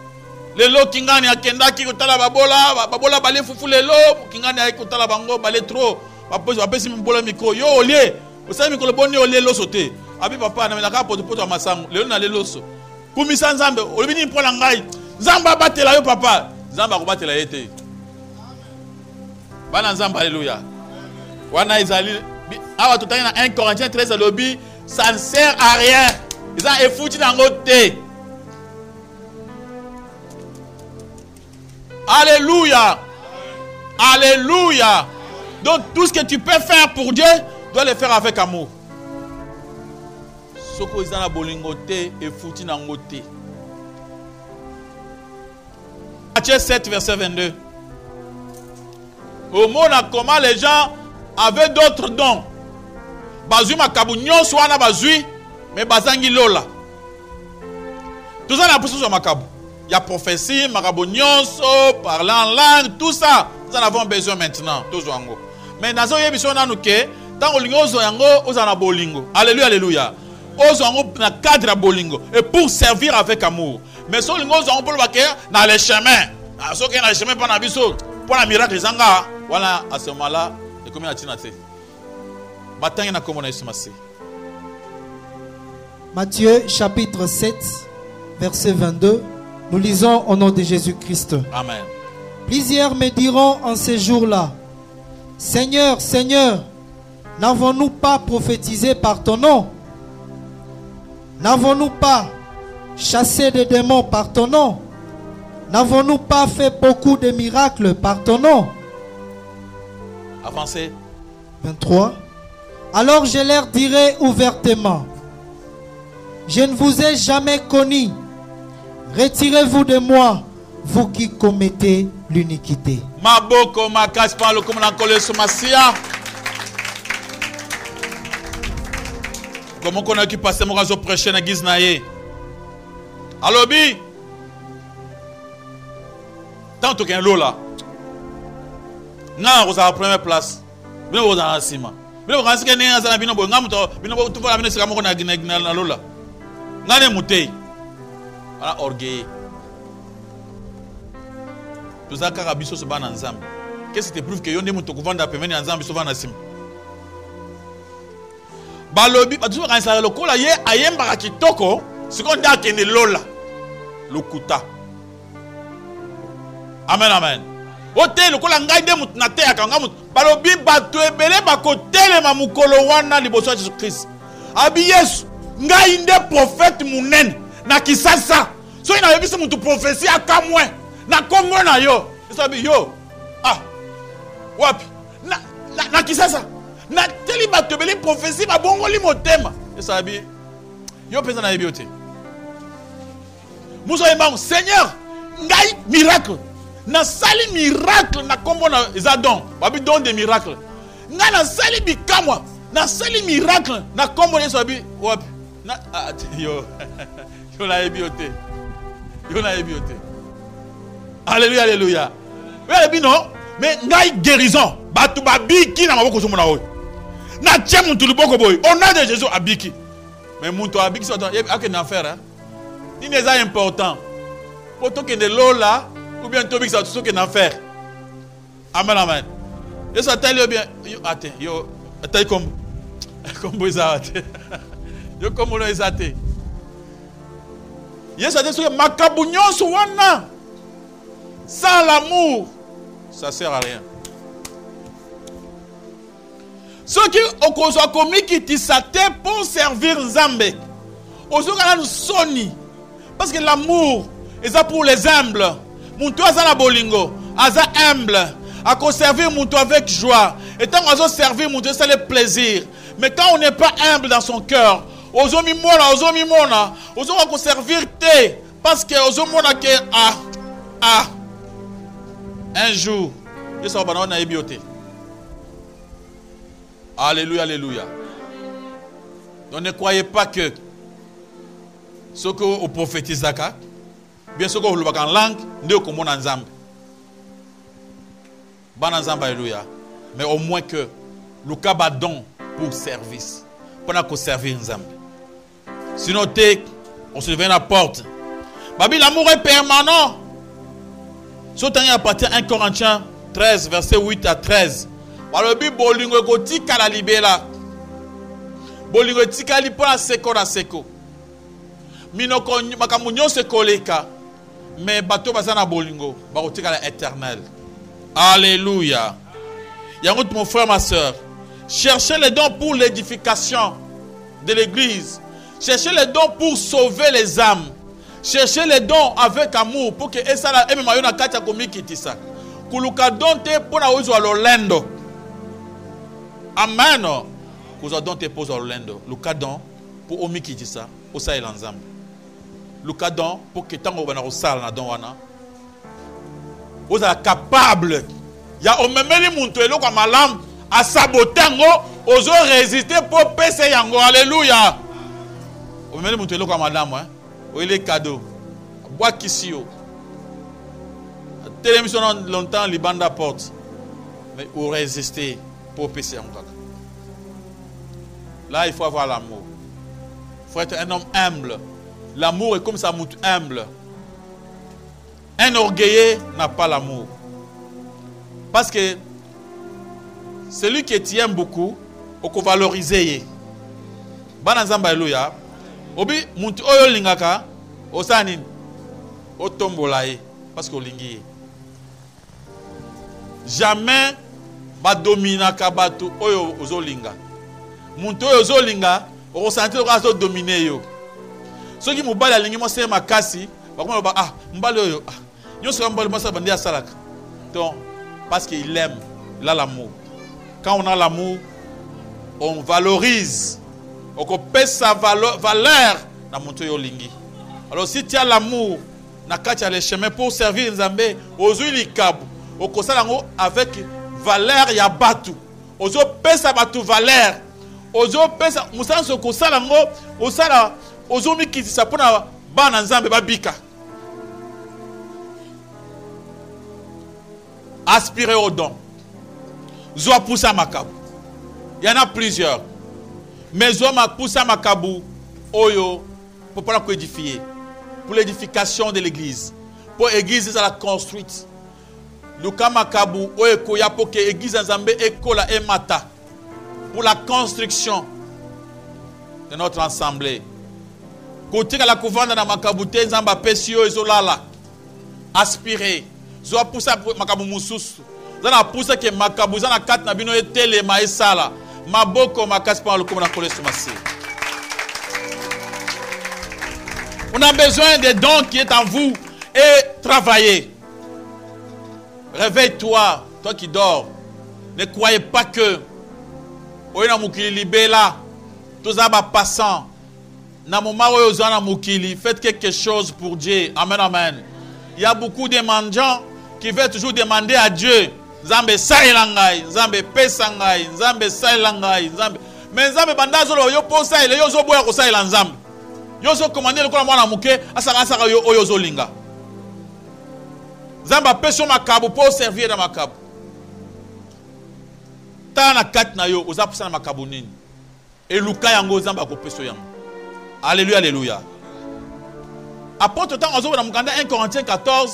les lots kingani akenda ki kotala babola babola balé fufu les lots kingani akotala bango balé trop apesi mbola miko yo olie osami miko le boni olie loso te abi papa na ka poto masango le na le loso kumisa nzambe olibini pona ngai nzamba batela yo papa nzamba kobatela yete bana nzamba haleluya wana izali awa tutani na 1 Corinthiens 13 lobby ça ne sert à rien ils ont effouti dans notre thé. Alléluia. Alléluia. Donc tout ce que tu peux faire pour Dieu, tu dois le faire avec amour. Ce qu'ils ont bolingoté et foutu dans goté. Matthieu 7 verset 22. Au monde comment les gens avaient d'autres dons. Bazui makabunyo swana bazui mais bazangi lola. Tout ça la pousse sur makabu. Il y a prophétie, marabonios, parlant en langue, tout ça. Nous en avons besoin maintenant. Mais nous avons besoin de nous. Tant que nous avons besoin alléluia, alléluia. Nous avons besoin de cadre bolingo. Et pour servir avec amour. Mais si nous avons besoin de dans les chemins. Si nous avons besoin de les chemins, pour un miracle, voilà, à ce moment-là, et combien de temps est-ce Matthieu chapitre 7, verset 22. Nous lisons au nom de Jésus-Christ. Amen. Plusieurs me diront en ces jours-là, Seigneur, Seigneur, n'avons-nous pas prophétisé par ton nom? N'avons-nous pas chassé des démons par ton nom? N'avons-nous pas fait beaucoup de miracles par ton nom? Avancez. 23. Alors je leur dirai ouvertement, je ne vous ai jamais connu. Retirez-vous de moi, vous qui commettez l'iniquité. Maboko makas parle comme la colère sur Massia. Comment qu'on a pu passer mon réseau prêcher na Giznaye? Allo bi. Tant que un lot là. Non, vous avez la première place. Bien vous en cima. Bien vous en cima. Bien vous en cima. Bien vous en cima. Bien vous en cima. Bien vous en cima. Voilà orgueil. Tous à Carabiso se battent ensemble. Qu'est-ce qui te prouve que yon des moutons qui vont d'appeler ensemble souvent en sim? Balobi, tu vois quand ça le cola yé ayem barakitoko, ce qu'on dit que ne lola, lokuta. Amen amen. Ote le cola ngai des moutons naté à kangamut. Balobi batu ebele bakote le mamukolo wana liboso Jésus Christ. Abiyes ngai inde prophète munen. Na kisasa. So ina yebisa mutu prophecy akamwe. na Kongo na yo. Sabi yo. Ah. Wapi. Na kisasa. Na teli batebele prophétie ba bongoli motema. Sabi yo pesa na ebiote. Musa yemba Seigneur, ngai miracle. Na sali miracle na Kongo na Zadon. Babi don des miracles. Nga na sali bikamwa. Na sali miracle na Kongo na Sabi. Wapi. Na yo. Yo na ebiote. Yo na ebiote. Alléluia, alléluia. Oui, non. Mais ngai guérison. Batu babiki na maboko so mona oyo. Na tiem muntu liboko boy. Au nom de Jésus abiki. Mais muntu abiki so attend, a que na faire hein. Il n'est pas important. Pourtant que de l'eau là ou bien tobik ça tout ce que na faire. Amen amen. Et ça telle bien attends, yo attends comme boza. Yo comme on les até. Yes attends que makabunyo so wana. Sans l'amour, ça ne sert à rien. Ceux qui ont commis qui t'issaient pour servir Zambé, aujourd'hui nous sommes parce que l'amour est pour les humbles. Mon toi ça la bolingo, aza humble, à conserver mon toi avec joie. Et tant qu'on servir mon toi c'est le plaisir. Mais quand on n'est pas humble dans son cœur, aujourd'hui aujourd'hui on conserve tes parce que aujourd'hui on a que ah. Un jour, je suis en ébioté. Alléluia, alléluia. Donc ne croyez pas que ce que vous prophétisez, bien ce que vous parlez en langue, ne comme on ensemble. Bon ensemble, alléluia. Mais au moins que le cabadon pour service, pendant qu'on servir ensemble. Sinon, on se devient la porte. Babi, l'amour est permanent. Soutien appartient à 1 Corinthiens 13, verset 8 à 13. Alors, le bolingo gotika la libéla. Bolingo tika li pour la seko la seko. Minoko makamunyo seko leka. Mais bato basana bolingo. Barotika la éternelle. Alléluia. Yangout, mon frère, ma soeur. Cherchez les dons pour l'édification de l'église. Cherchez les dons pour sauver les âmes. Cherchez les dons avec amour pour que ça la même maillot na kata komi kitisa. Kuluka don te pona ozo alolendo. Amen. Kuzo don te pozo alolendo. Luka don pour omi kitisa, pour ça l'ensemble. Luka don pour que tango bana osala na don wana. Oza capable. Ya omemeli muntu eloko malam a sabotango ozo résister pour pese yango. Alléluia. Omemeli muntu eloko malam hein. Il est cadeau. Bois qu'ici. Télémission longtemps, les bandes à porte. Mais vous résistez pour pécher encore. Là, il faut avoir l'amour. Il faut être un homme humble. L'amour est comme ça, humble. Un orgueilleux n'a pas l'amour. Parce que celui qui t'aime beaucoup, il faut valoriser. Banazamba Elouya. Obi muntu oyo lingaka osanini otombolaye parce que olingi jamais ba dominaka bato oyo ozolinga muntu oyo ozolinga okosanti okazo dominer yo soki mubali alingi mo sema kasi bakoma ba ah mbali oyo ah nyoso mbali mo sabandi ya salaka donc parce qu'il aime il a l'amour quand on a l'amour on valorise. On pèse sa valeur dans mon toyo lingi. Alors si tu as l'amour, tu as les chemins pour servir Nzambe, aux huiles cab, au cosalango avec valeur ya batu. Aux autres pèse sa batu valeur. Aux autres pèse musan so cosalango, au sala, aux hommes qui se prennent à ban Nzambe babika. Aspirer au don. Zoa poussa makab. Il y en a plusieurs. Mais on m'a poussé à Makabu, Oyo, pour édifier, pour l'édification de l'église, pour l'église à la construite. Luka Makabu, Oyo, pour que l'église en Zambé, Ekola et Mata, pour la construction de notre assemblée. Côté à la couvante dans Makabu, Zamba, Pesio, Zolala, aspirer, Zoa poussé à Makabu Moussous, Zana poussé que Makabu, Zana Kat Nabino et Télé, Maïsala. Maboko makasse par le commun collège Massi. On a besoin des dons qui est en vous et travailler. Réveille-toi, toi qui dors. Ne croyez pas que oyina mukili libela tozaba passant na moma oyo zana mukili, faites quelque chose pour Dieu. Amen, amen. Il y a beaucoup de mendiants qui veulent toujours demander à Dieu Nzambe sailangai, Nzambe pesangai, Nzambe sailangai, Nzambe. Mais Nzambe bandazo lo yo posa ile yo zo boya ko saila Nzambe. Yo zo commander le kola mwana muke asaka saka yo oyo zo linga. Nzambe peso makabu po servir na makabu. Tana kat na yo oza posa na makabu nini. Et luka yango Nzambe akopeso yango. Alléluia, alléluia. Apôtre tant ozo na mukanda 1 Corinthiens 14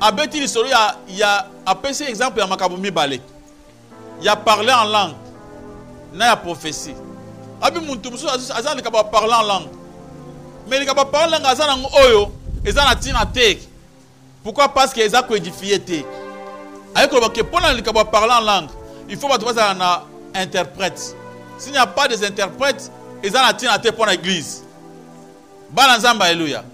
abeti lisolo ya apesi exemple ya makabu mibale. Ya parler en langue. Na ya prophétie. Abi muntu musu azali ka ba parler en langue. Mais les capables parlent en azan en oyo, ils en attirent à terre. Pourquoi? Parce qu'ils ont édifié terre. Avec le bac, pendant les capables parlent en langue, il faut pas trouver un interprète. S'il n'y a pas des interprètes, ils en attirent à terre pour l'église. Balanzamba, alléluia.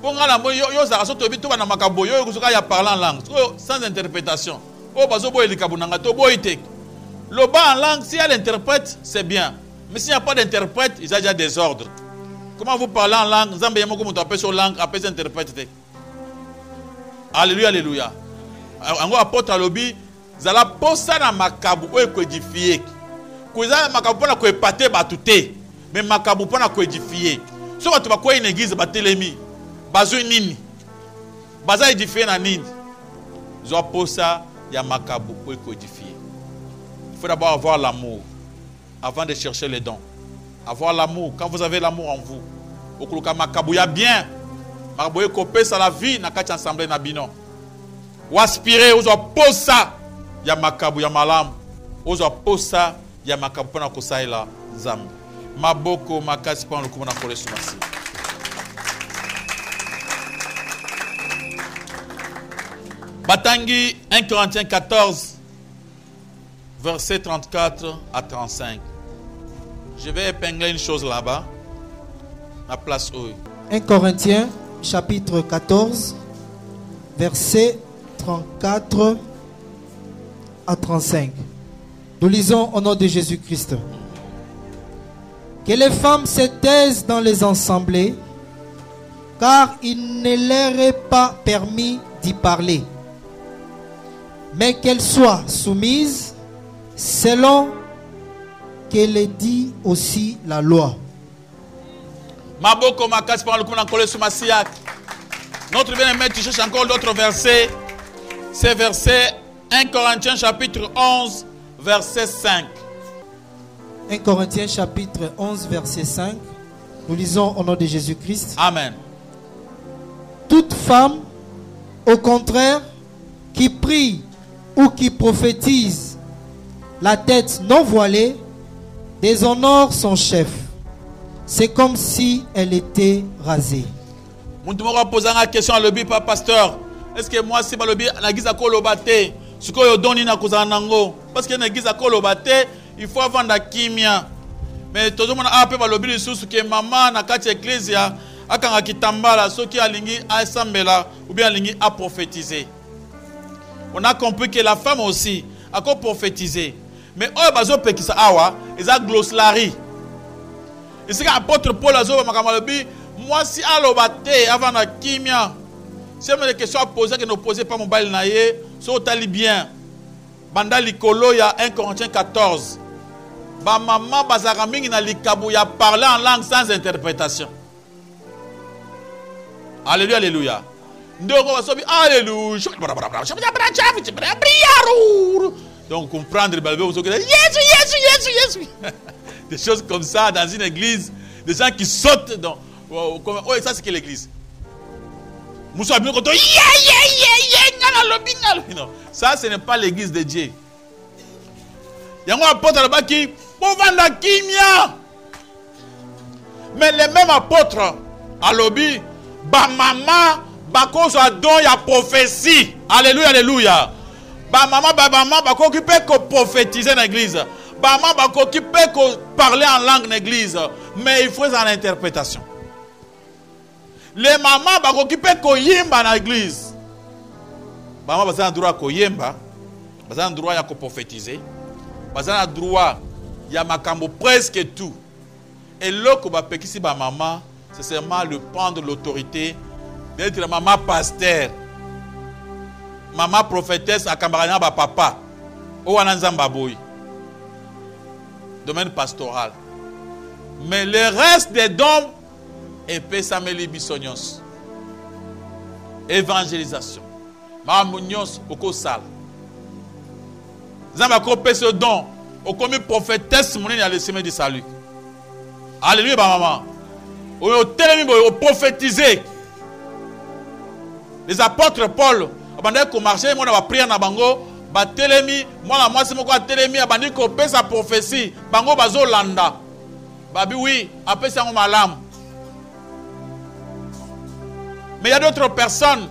Pour la moi, yo zaraso tobi toba na makabo, yo kusuka ya parlant en langue, sans interprétation. Oh bazo boy les kabunanga, to boy tek. Le bas en langue, si elle interprète, c'est bien. Mais s'il n'y a pas d'interprète, ils ont déjà des ordres. Comment vous parlez en langue? Nzambe yamo comme tu appelles sur langue, appelle interprète. Alléluia, alléluia. Ango apôtre alobi, zala posa na makabu oyo ko édifier. Kuza makabu pona ko épater batute, mais makabu pona ko édifier. So batu bakoya une église batelemi, bazo nini? Baza édifier na nini? Zo posa ya makabu oyo ko édifier. Il faut d'abord avoir l'amour avant de chercher les dons. Avoir l'amour. Quand vous avez l'amour en vous, okuluka makabuya bien. Makabuye kopé sa la vie na kati ensemble na bino. Ou aspirer ozo posa ya makabuya malamu. Ozo posa ya makabu na kosaila Nzambe. Maboko makasi pa lokumu na kolesu masi. Batangi 1 Corinthiens 14 versets 34 à 35. Je vais épingler une chose là-bas, la place où. 1 Corinthiens, chapitre 14, versets 34 à 35. Nous lisons au nom de Jésus-Christ. Que les femmes se taisent dans les assemblées, car il ne leur est pas permis d'y parler, mais qu'elles soient soumises selon qu'elle est dit aussi la loi. Maboko Makas parle comme encore le soumasiak. Notre bien-aimé, tu cherches encore d'autres versets. Ces versets 1 Corinthiens chapitre 11 verset 5. 1 Corinthiens chapitre 11 verset 5. Nous lisons au nom de Jésus-Christ. Amen. Toute femme, au contraire, qui prie ou qui prophétise, la tête non voilée, déshonore son chef. C'est comme si elle était rasée. Mon tout m'a posé la question à l'objet par pasteur. Est-ce que moi si balobi la guise à kolobate, ce que je donne na kozanango, parce que na guise à kolobate, il faut vendre la kimia. Mais tout le monde a appelé balobi sous que maman na kati église ya akanga kitambala, ceux qui alingi à sambela ou bien alingi à prophétiser. On a compris que la femme aussi a ko prophétiser. Mais oyo bazo pekisa awa eza glosslari. Isika apôtre Paul azo makama lobi moi si alobate avant na kimia. C'est une question à poser que ne posez pas mon bal na ye, so tali bien. Banda likolo ya 1 Corinthiens 14. Ba maman bazaka mingi na likabu ya parler en langue sans interprétation. Alléluia, alléluia. Ndoko bazo bi alléluia. Donc, comprendre le balbé, vous allez dire Jésus. Des choses comme ça dans une église, des gens qui sautent dans. Oh, ça, c'est quelle église? Moussa Abino, quand on non, ça, ce n'est pas l'église de Dieu. Il y a un apôtre là-bas qui. Pour vendre la kimia. Mais les mêmes apôtres, à l'objet, bah, maman, bah, qu'on soit don, il y a prophétie. Alléluia, alléluia. Bah maman, bah qui peut prophétiser dans l'église. Bah maman, bah qui peut parler en langue dans l'église. Mais il faut en interprétation. Les mamans, bah qui peut yimba dans l'église. Bama bazana droit koyemba, bazana droit ya koprophétiser, bazana droit ya makambo presque tout. Et loko ba pekisi ba mama, c'est seulement le prendre l'autorité d'être la maman pasteur. Maman prophétesse à Kambarana ba papa. Owana nzamba boy. Domaine pastoral. Mais le reste des dons et pesameli bisonios. Évangélisation. Mamunios okosal. Nzamba ko pese don okomi prophétesse monene ya le chemin du salut. Alléluia ba maman. Oyo telemi boyo prophétiser. Les apôtres Paul abandé ko marcher mona ba prier na bango ba telemi mwana mwasi moko atelemi abandi ko pesa prophétie bango bazolanda. Babi oui, après ça on malam. Mais il y a d'autres personnes.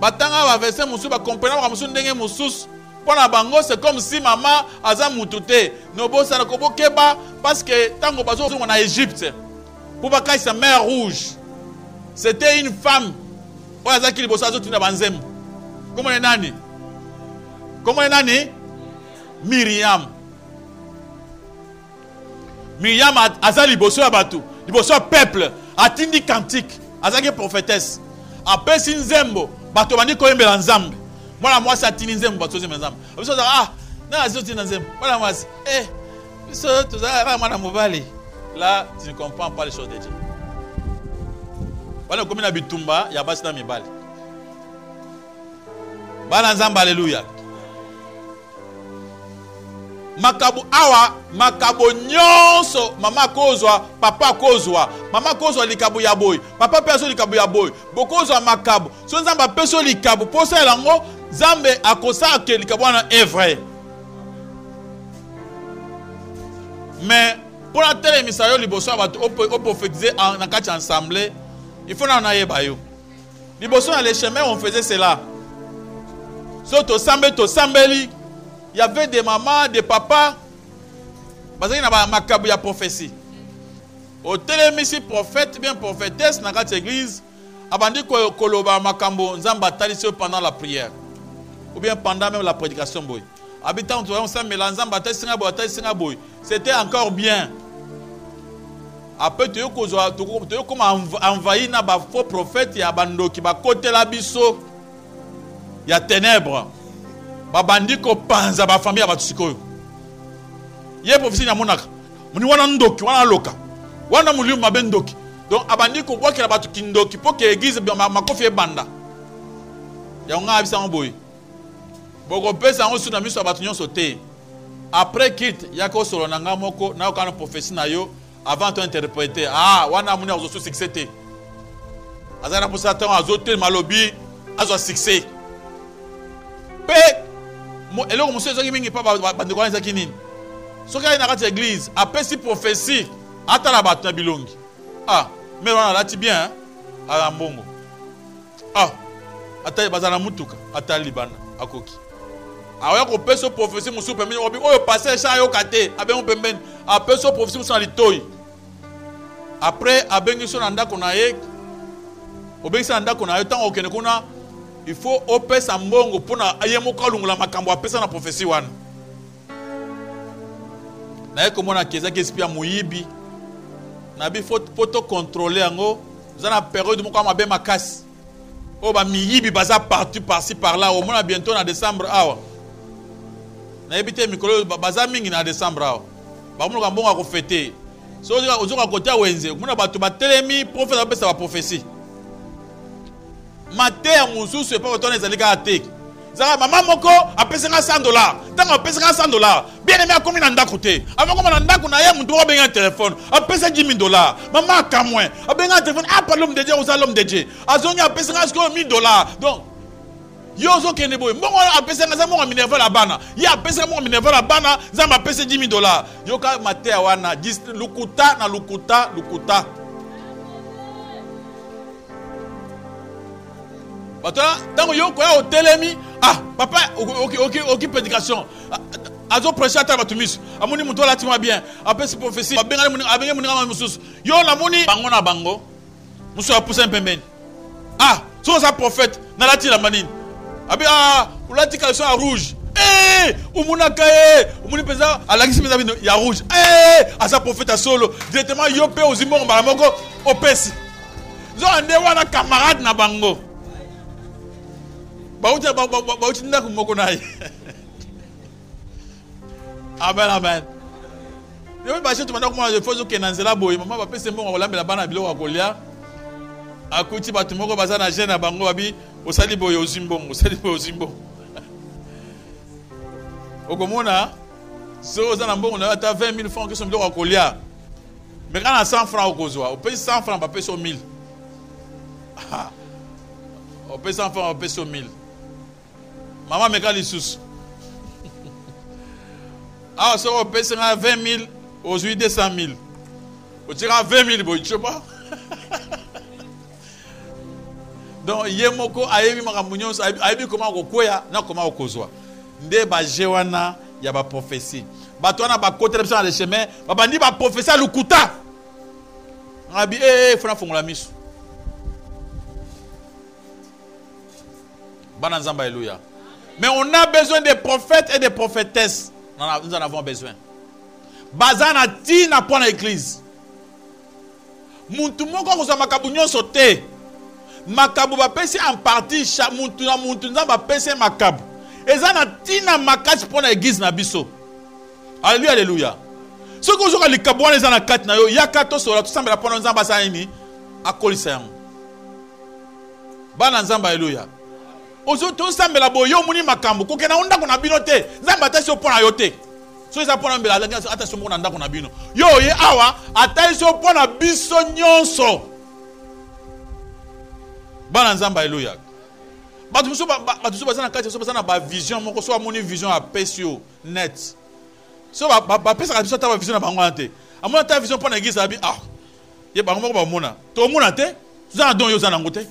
Batanga va verser musu ba comprendre musu ndenge musus. Pona bango c'est comme si maman azamutute nobo sa kobo keba parce que tango bazo on a Égypte. Pour ba kai sa mer rouge. C'était une femme. Oya zakili bosa zo tuna banzem. Comment est nani? Comment est nani? Myriam. Myriam azali boso abatu, liboso peuple, atindi cantique, azaki prophétesse. Après sinzembo, bato bandi koyembe nzambe. Mwana mwasi atindi nzembo bato zeme nzambe. Biso za ah, na azoti nzembo. Mwana mwasi, biso to za mwana mobali. Là, tu ne comprends pas les choses de Dieu. Voilà comme na bitumba ya basi na mibali. Bana nzambe alléluia. Makabo awa makabo nyonso mama kozwa papa kozwa mama kozwa likabo ya boy papa perso likabo ya boy bokozwa makabo so nzamba perso likabo posa lango zambe akosa ke likabo na est vrai mais pour la télé misayo liboso ba o prophétiser en kati ensemble il faut na yeba yo liboso na les chemins on faisait cela so to sambeli. Il y avait des mamans, des papas. Parce qu'il y a macabre, il y a prophétie. Au télémission, prophète, bien prophétesse, dans cette église, abandi koloba makambo, nzamba talisi pendant la prière. Ou bien pendant même la prédication. Habitant, on s'en met là, nzamba talisi ngaboy. C'était encore bien. Après, tu es comme envahi na ba faux prophète, il y a bando qui va côté la biso. Il y a ténèbres. Babandi ko panza ba famille abatsiko. Ye prophétie na monaka. Muni wana ndoki wana loka. Wana muliu mabendoki. Donc abandi ko boka ba tukindoki po ke église makofi ebanda. Ya nga bisa ngoboyi. Boko pesa ngo suna miso abatunyo sauter. Après quitte yako solo na nga moko na okana prophétie na yo avant to interpréter. Ah wana muni azosu succès. Azana pour Satan azotel malobi azo succès. Pe eloko monsieur soki mingi pa bandekwanisa kinini soki ayi na kati église apesi prophétie atala bato na bilongi ah mais wana alati bien ala mbongo ah atali bazana mutuka atali libana akoki awa kopesa prophétie musu pembeni obi oyo passer cha yo kate abengo pembeni apesa prophétie musu na litoyi après abengiso na ndako na ye obengisa ndako na yo tango okene kuna. Il faut opérer sa mbongo pour na ayemoka lungula makambo apesa na prophétie wana. Na yeko mona keza kespia muyibi. Na bi faut contrôler ngo. Za na période moko mabe makasi. O ba miyibi baza partout par-ci par-là au mona bientôt na décembre awa. Na ebité mikolo baza mingi na décembre awa. Ba mona mbongo ko fêter. So ozoka kotia wenze, mona ba to ba telemi prophète apesa ba prophétie. Mater Moussou, c'est pas autant les alligators. Zara, maman Moko, a payé $100. Tant qu'on a payé $100, bien aimé à combien d'un côté. Avant qu'on a un téléphone, a payé $10,000. Maman a camouin, a payé un téléphone, a pas l'homme de Dieu, aux l'homme de Dieu. A zone a payé $100,000. Donc, yozo kenebo, bon, a payé $100,000. Il a payé $100,000. Zara, a payé $10,000. Yoka Mater Wana, dis Lukuta, na Lukuta, Lukuta. Tant que vous avez au télémi, ah, papa, ok, prédication. Azo prêcher à ta batumis. Amoni mouto la tima bien. Après ce prophétie, abengé mounira moussous. Yo la mouni, bango na bango. Moussou a poussé un pemben. Ah, so sa prophète, na la tila manine. a rouge. Eh, il y a rouge. Eh, à sa prophète à solo. Directement, il y a aux humains, au Pessi. Ils ont un camarade na bango. Amen, amen. Je vais passer tout le monde comment je fais au Kenanzela boy. Maman va passer mon rolam et la banane à Bilo à Golia. À Kouti Batumoko Bazana Gena Bango Abi au Saliboy au Zimbon au Saliboy au Zimbon. Au Gomona, ceux aux Anambon on a 20 000 francs qui sont Bilo à Golia. Mais quand on a 100 francs au Gozoa, on paye 100 francs, on paye 1000. On paye 100 francs, on paye 1000. Maman me calme les sous. Ah, ça on paye 20 000. Aujourd'hui, 200 000. On tira 20 000, boy, tu sais pas. Donc, Yemoko, Aïebi, Maramounion, Aïebi, comment on koya, non, comment on kozoa. Ndé, ba, Jewana, y'a ba prophétie. Ba, toi, n'a ba, côté, dans le chemin, ba, bandi, ba, prophétie, l'oukouta. On a dit, Fran, fon, la mis. Bananzamba, Elouya. Mais on a besoin des prophètes et des prophétesses. Nous en avons besoin. Bazana ti na point l'église. Muntu moko ko makabu nyonso te. Makabu ba pesi en partie cha muntu na ba pesi makabu. Ezana ti na makachi point l'église na biso. Alléluia alléluia. Ce que zoka likabwana ezana kati na yo ya kato sola tout sambela pona nzamba sa ni akolisa yango. Bana nzamba alléluia. Ozo tout sambela boyo muni makambu ko kena onda ko na bino te. Nzamba ta so pona yo te. So isa pona mbela langa ata somo na ndako na bino. Yo ye awa ata iso pona biso nyonso. Bana nzamba haleluya. Batu so bazana kati so bazana ba vision moko so amoni vision a pesio net. So ba pesa ka biso ta ba vision na bango ante. Amona ta vision pona eglise abi ah. Ye bango moko ba mona. To mona te. Za don yo za na ngote.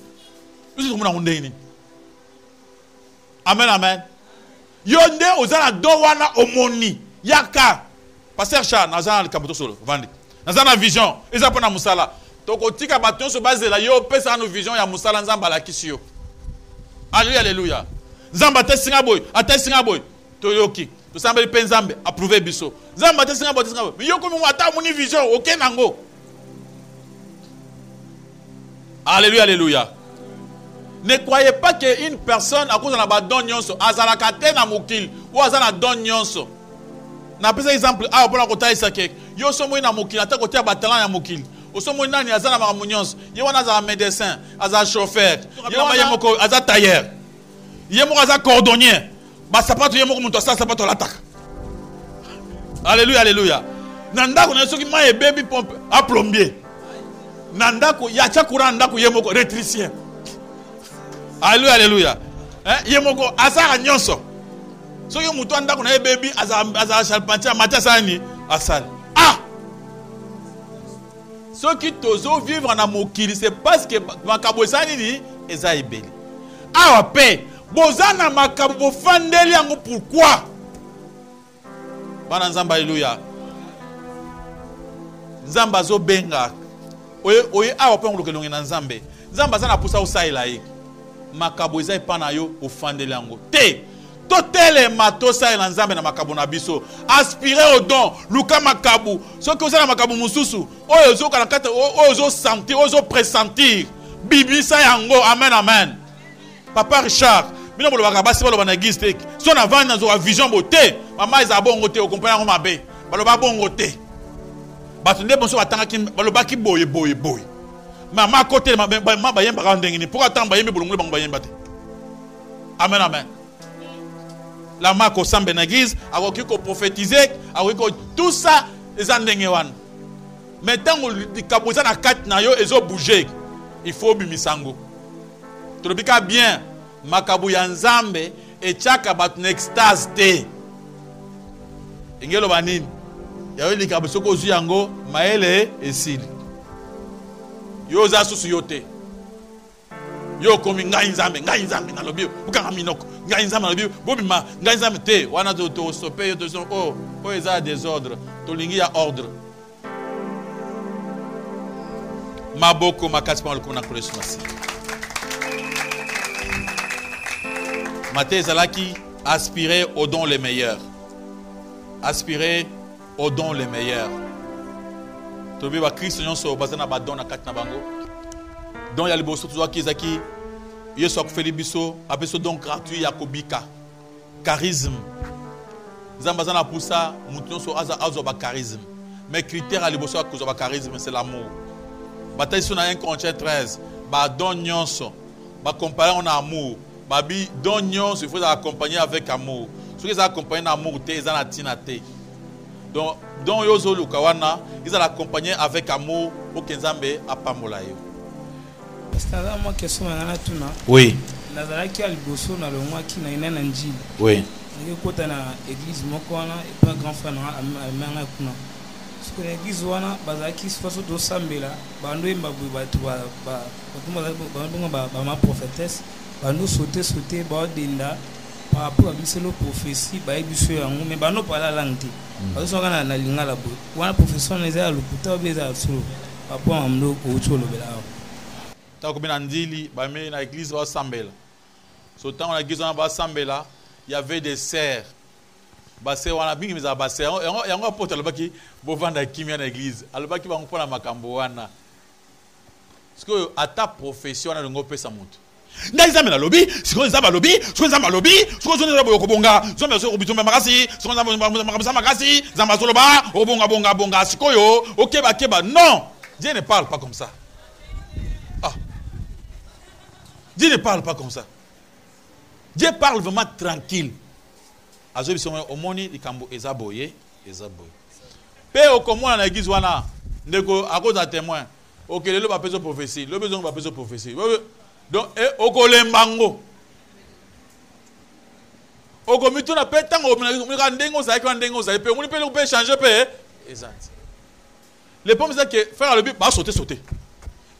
Biso to mona ngonde ni. Amen amen. Yo nde ozana do wana omoni. Yaka, Pasteur Richard, nazana le kamoto solo, vandi. Nazana vision, ezapona musala. Tokotika batiyon so base la yo pesa no vision ya musala nzamba la kisio. Alléluia alléluia. Nzamba tesinga boy, atesinga boy. Toyoki, to sambeli pe nzambe approuver biso. Nzamba tesinga boy. Yo komi wata muni vision, oké nango. Alléluia alléluia. Ne croyez pas que une personne à cause de la badon nyonso, azala katena mukil, ou azana don nyonso. Na pesa exemple a pour la kota isake yo somo ina mokila ta kota ba talent ya mokili osomo ina ni azana ba munyons ye wana za médecin aza chauffeur ye ba yemoko aza tailleur ye moko aza cordonnier ba sapato ye moko muto sa sapato la taka alléluia alléluia nanda ko na soki ma e baby pompe a plombier nanda ko ya cha courant nanda ko ye moko électricien alléluia alléluia ye moko azara nyonso. So yo muto anda kuna baby as a charpentier matasa ni asal. Ah! Ceux qui tozo vivre na mokili c'est parce que makabwesa ni eza ebeli. Ah pe, bozana makabo fandeli yango pourquoi? Bana nzamba haleluya. Nzamba zo benga. Oye awape ngoloke longi na nzambe. Nzamba za na pusa usaila yiki. Makabwesa ipana yo ofandeli yango. Te! Totel matosa el nzambe na makabu na biso aspirer au don luka makabu soki ozala makabu mususu oyo zoka na kata oyo zo sentir oyo pressentir bibisa yango amen amen papa Richard bino bolo baka basi bolo bana giste so na vana zo vision beauté mama izabongo te okompanya ngoma be balo ba bongo te batunde bonso batanga ki balo ba ki boye mama kote mama ba yemba kandengini pourquoi tamba yembe bolongole bango ba yemba te amen amen. La marque au sang Benagis, à quoi qu'on prophétisait, à quoi tout ça, les andengéwan. Maintenant, les kabouza na kat na yo, ils ont bougé. Il faut bimisango. Tu le dis bien, makabu yanzambe et chaka bat une extase te. Ingelo banin, yawe les kabouza ko zuyango, maele et sil. Yo zasu suyote. Yo komi ngai nzambe na lobio, bukanga minoko. Ngai nzambe na lobio, bobima ngai nzambe te, wana to stope yo to son oh eza désordre, to lingi ya ordre. Maboko makatsi pa lokona Christmas. Maté Zalaki, aspirez aux dons les meilleurs. Aspirez aux dons les meilleurs. Tout le monde Christ nous sommes basés na don na katina bango. Don ya liboso tuwa kizaki. Yesu akufeli biso apeso don gratuit ya kobika. Charisme. Zambazana na poussa mutu so aza azoba charisme. Mais critère à liboso akozoba charisme c'est l'amour. Bataille sur 1 Corinthiens 13. Ba don nyonso. Ba comparer on amour. Babi don nyonso il faut accompagner avec amour. Ceux qui accompagnent amour te ils en attinate. Donc don yozo lukawana ils ont accompagné avec amour pour que Nzambe a pamola yo. Pasteur moi question ngana tuna. Oui. Nazala ki aliboso na lo moi ki na ina na nji. Oui. Ngi kota na église moko wana et pas grand frère na amana kuna. Parce que l'église wana bazaki sifaso do sambela bando emba ba ba ba ma prophétesse bando sauter ba dinda. Par rapport à la prophétie, il y a des choses mais il n'y a pas la langue. Parce que on a la langue là-bas. On a professionnalisé la langue. Par rapport à la langue, on a la langue. Dans l'église, on a Sambela. Ce temps, dans l'église, on a Sambela. Il y avait des serres. On a bien mis à la serre. Et on a porté là-bas qui va vendre dans l'église. Là-bas qui va comprendre la Macamboana. Parce que à ta profession, on a le groupe ça monte. N'examine la lobby, si on examine la lobby, si on examine la lobby, si on examine la bonga, si on examine la marasi, si on examine la marasi, zamazoloba, obonga bonga bonga, sikoyo, okeba keba. Non, Dieu ne parle pas comme ça. Ah, Dieu ne parle pas comme ça. Dieu parle vraiment tranquille. Azo bisomwe omoni likambo ezaboye, ezaboye. Pe okomona na eglise wana ndeko akoza témoin. Okelelo ba peso prophétie, le besoin ba peso prophétie. Donc, okolembango. Okomitu na pe tango omina ndengo sa eko ndengo sa pe muni pe le pe changer pe exact. Les pommes ça que faire le but pas sauter.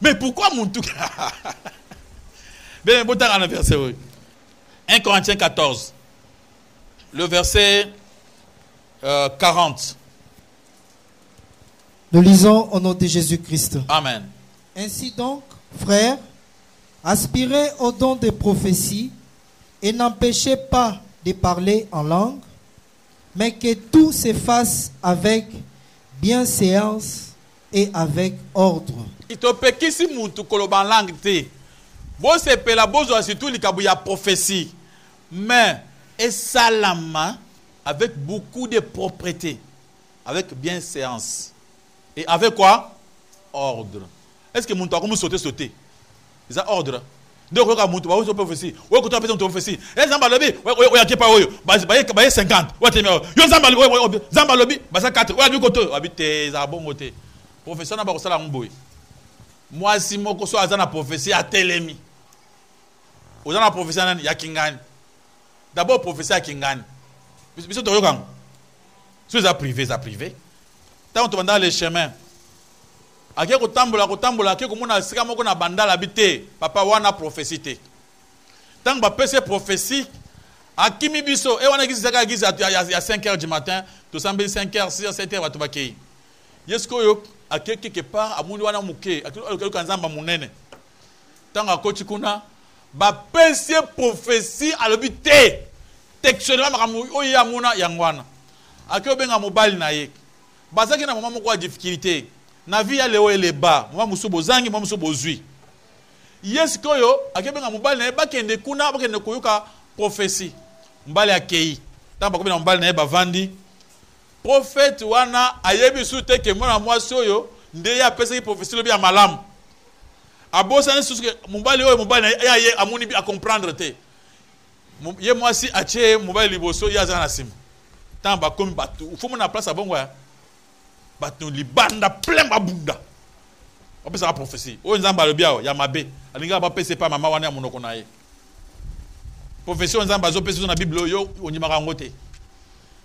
Mais pourquoi mon tout? Bien important en verset 1 Corinthiens 14. Le verset 40. Nous lisons au nom de Jésus-Christ. Amen. Ainsi donc, frères, aspirez au don des prophéties et n'empêchez pas de parler en langue, mais que tout se fasse avec bienséance et avec ordre. Il te peut que si mutu koloba langue te, vous se pela bozo surtout likabuya prophétie, mais et salama avec beaucoup de propreté, avec bienséance et avec quoi? Ordre. Est-ce que mutu akomu sauter? C'est un ordre. Donc, on a une prophétie. On a une prophétie. On a une prophétie. On a une prophétie. On a une 50. On a une prophétie. On a une prophétie. On a une prophétie. On a une prophétie. On a une prophétie. On a une prophétie. On a une prophétie. On a une prophétie. On a une d'abord, prophétie à Kingan. Mais c'est un si c'est privé, c'est privé. Tant on dans les chemins. Ake kotambola ake komona sika moko na bandala bité papa wana prophétie tant ba pese prophétie akimi biso e wana kizaka kiza à 5h du matin to sambe 5h 6h 7h bato bakei yesko yo ake quelque part amuni wana muke akelo kanzamba munene tant akoti kuna ba pese prophétie alobi té textuellement makamu oya muna yangwana ake obenga mobali na ye bazaki na mama moko a difficulté na vie ya leo ele ba mwa musu bozangi mwa musu bozwi yes koyo akebenga mubali na ba kende kuna ba kende koyuka prophétie mbali akei tamba ko bina mbali na ba vandi prophète wana ayebi sute ke mwana mwasi oyo nde ya pesa ki prophétie lobi ya malamu abosa ne suske mubali oyo mubali na ya amuni bi a comprendre te ye mwasi ache mubali liboso ya zana simu tamba komi batu fumu na place abongo ya bato libanda plein babunda on peut ça prophétie o nzamba le bia ya mabe alinga ba pese pa mama wana ya monoko na ye prophétie nzamba zo pese na bible yo onyima ka ngote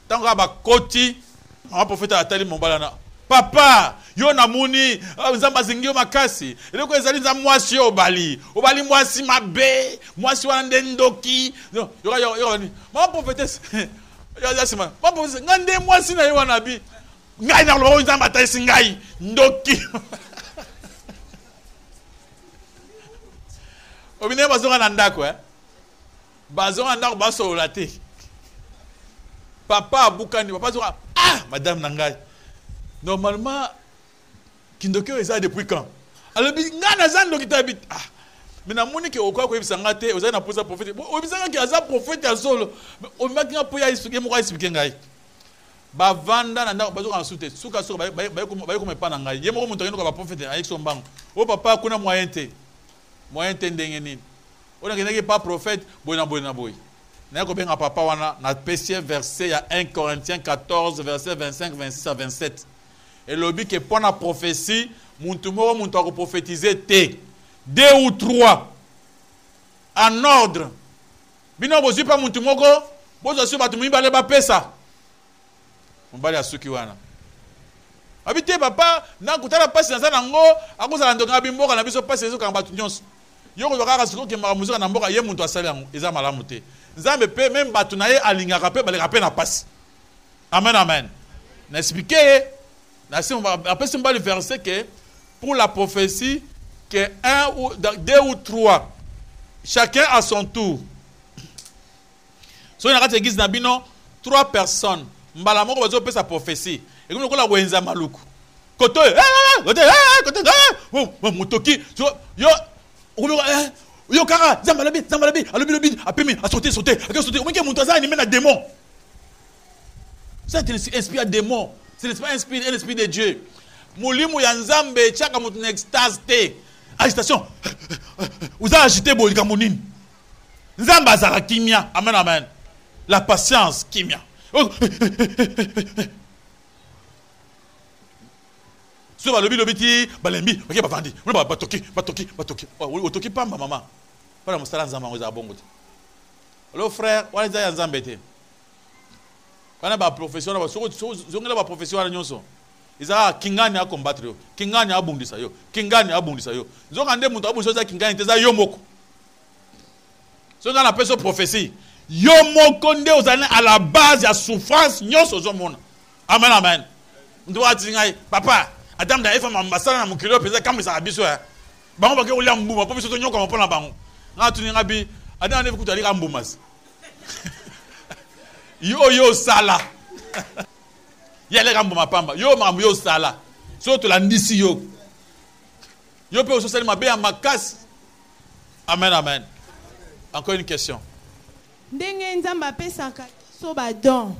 tanga ba koti a prophète atali mombala na papa yo na muni nzamba zingio makasi ile ko ezali nzamba mwasi obali mwasi mabe mwasi wana ndendoki yo yo ni ma prophétesse ya sima ma prophétesse ngande mwasi na yo wana bi ngai na lo nzamba ta singai ndoki obine bazonga na ndako Papa Boukani, papa Zora, ah, madame Nangai. Normalement, Kindokyo est là depuis quand? Alors, ah, mais na monique au quoi que vous sangatez, vous avez un prophète. Vous savez qu'il y a un prophète à Zolo. On m'a dit pour expliquer moi expliquer ngai. Ba vanda na ba zora souté. Souka so ba comme pas ngai. Yé mo monter ko prophète avec son banc. Oh papa kuna moyen té. Moyen té ndengeni. On n'est pas prophète, bona bona boy. Na ko benga papa wana na pesier verset ya 1 Corinthiens 14 verset 25 26 à 27. Et le but que pour la prophétie, montumoro montako prophétiser té. 2 ou 3 en ordre. Bino bozi pa muntu moko, bozo so batu mibale ba pesa. Mbali asuki wana. Habite papa na kutala passe na zanango, akoza ndoka bimboka na biso passe ezo ka batu nyonso. Yoko lokaka siko ke makamuzika na mboka ye muntu asali yango eza malamu te. Nzambe pe même batu na ye alinga ka pe bale ka pe na passe. Amen amen. Na expliquer na si on va après c'est mbali verset que pour la prophétie que 1 ou 2 ou 3, chacun à son tour. Sur une rate église d'abino, 3 personnes. Mbalamoko va dire sa prophétie. Et comme on l'a ouenza maluku. Koto, motoki, yo kara, zambalabi, alobi, apemi, a sauter. Au moins montaza animé na démon. Ça c'est inspiré à démon. C'est l'esprit de Dieu. Moulimu ya nzambe chaka mutune extase te. Agitation. Vous avez agité Bolika Mounine. Nzamba Zara Kimia. Amen, amen. La patience Kimia. Souvent, le balembi, ok, bavandi. Oui, batoki. Oui, toki pamba, maman. Pas la moustache Nzamba, vous avez bon goût. Alors, frère, on est à Nzamba. On a ma profession, on a ma profession à Nyonson. Isa kingani a combattre yo kingani abundisa yo nzoka nde muntu abundisa kingani teza yo moko so na peso prophétie yo moko nde ozana à la base ya souffrance nyoso zo mona amen amen ndo atinga papa adam da efa mambasana na mukilo peza kamisa biso ya bango bake olia mbuma po biso to nyoka mapona bango na tuninga bi adam ne fukuta lika mbumas yo sala yele gambo mapamba yo mamu yo sala so to la ndisi yo pe so sali mabe ya makasi amen amen encore une question ndenge nzamba pesaka so ba don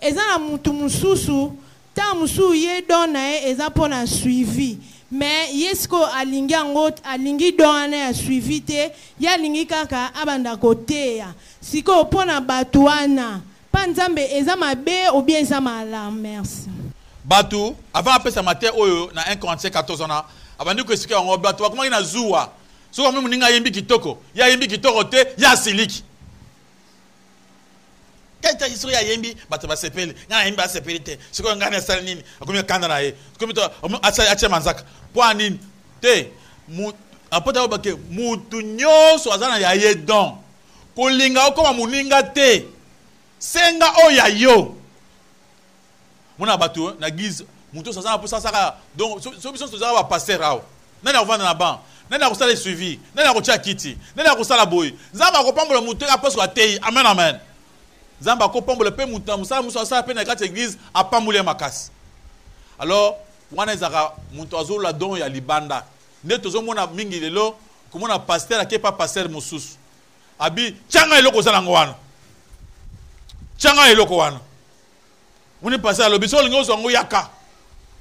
eza na mutu mususu ta musu ye don na e eza pona suivi mais yesko alingi angot alingi don na suivi te ya lingi kaka abanda kotea siko pona batuana merci. Batou, avant après ce matin, on a 1 Corinthiens 14 ans. Avant de nous expliquer, on a Batou. Comment il a Zoua? Souvent, on a Yembi Kitoko. Il y a Yembi Kitoko, il y a Silik. Quand il y a Yembi, Batou va s'épeler. Il y a Yembi va s'épeler. C'est comme un Salinine. Comme un Canada. Comme un Achemanzak. Poanine. Té. Après, il y a un peu Moutounio. Il y a Yedon. Kolinga, comme un Mouninga. Té. Senga oya yo. Mon abatou na guise muto ça ça pour ça ça donc solution ça va passer rao. Nana vendre na ban. Nana ko ça les suivi. Nana ko tia kiti. Nana ko ça la boy. Nzamba ko pambola muto après so atei. Amen amen. Nzamba ko pambola pe muto musa musa ça pe na carte église a pambola makasi. Alors wana zaka muto azola don ya libanda. Neto zo mona mingi lelo ko mona pasteur ake pa pasteur mususu. Abi changa eloko za ngwana. Changa eloko wana. Muni pasa lo biso lingo zongo yaka.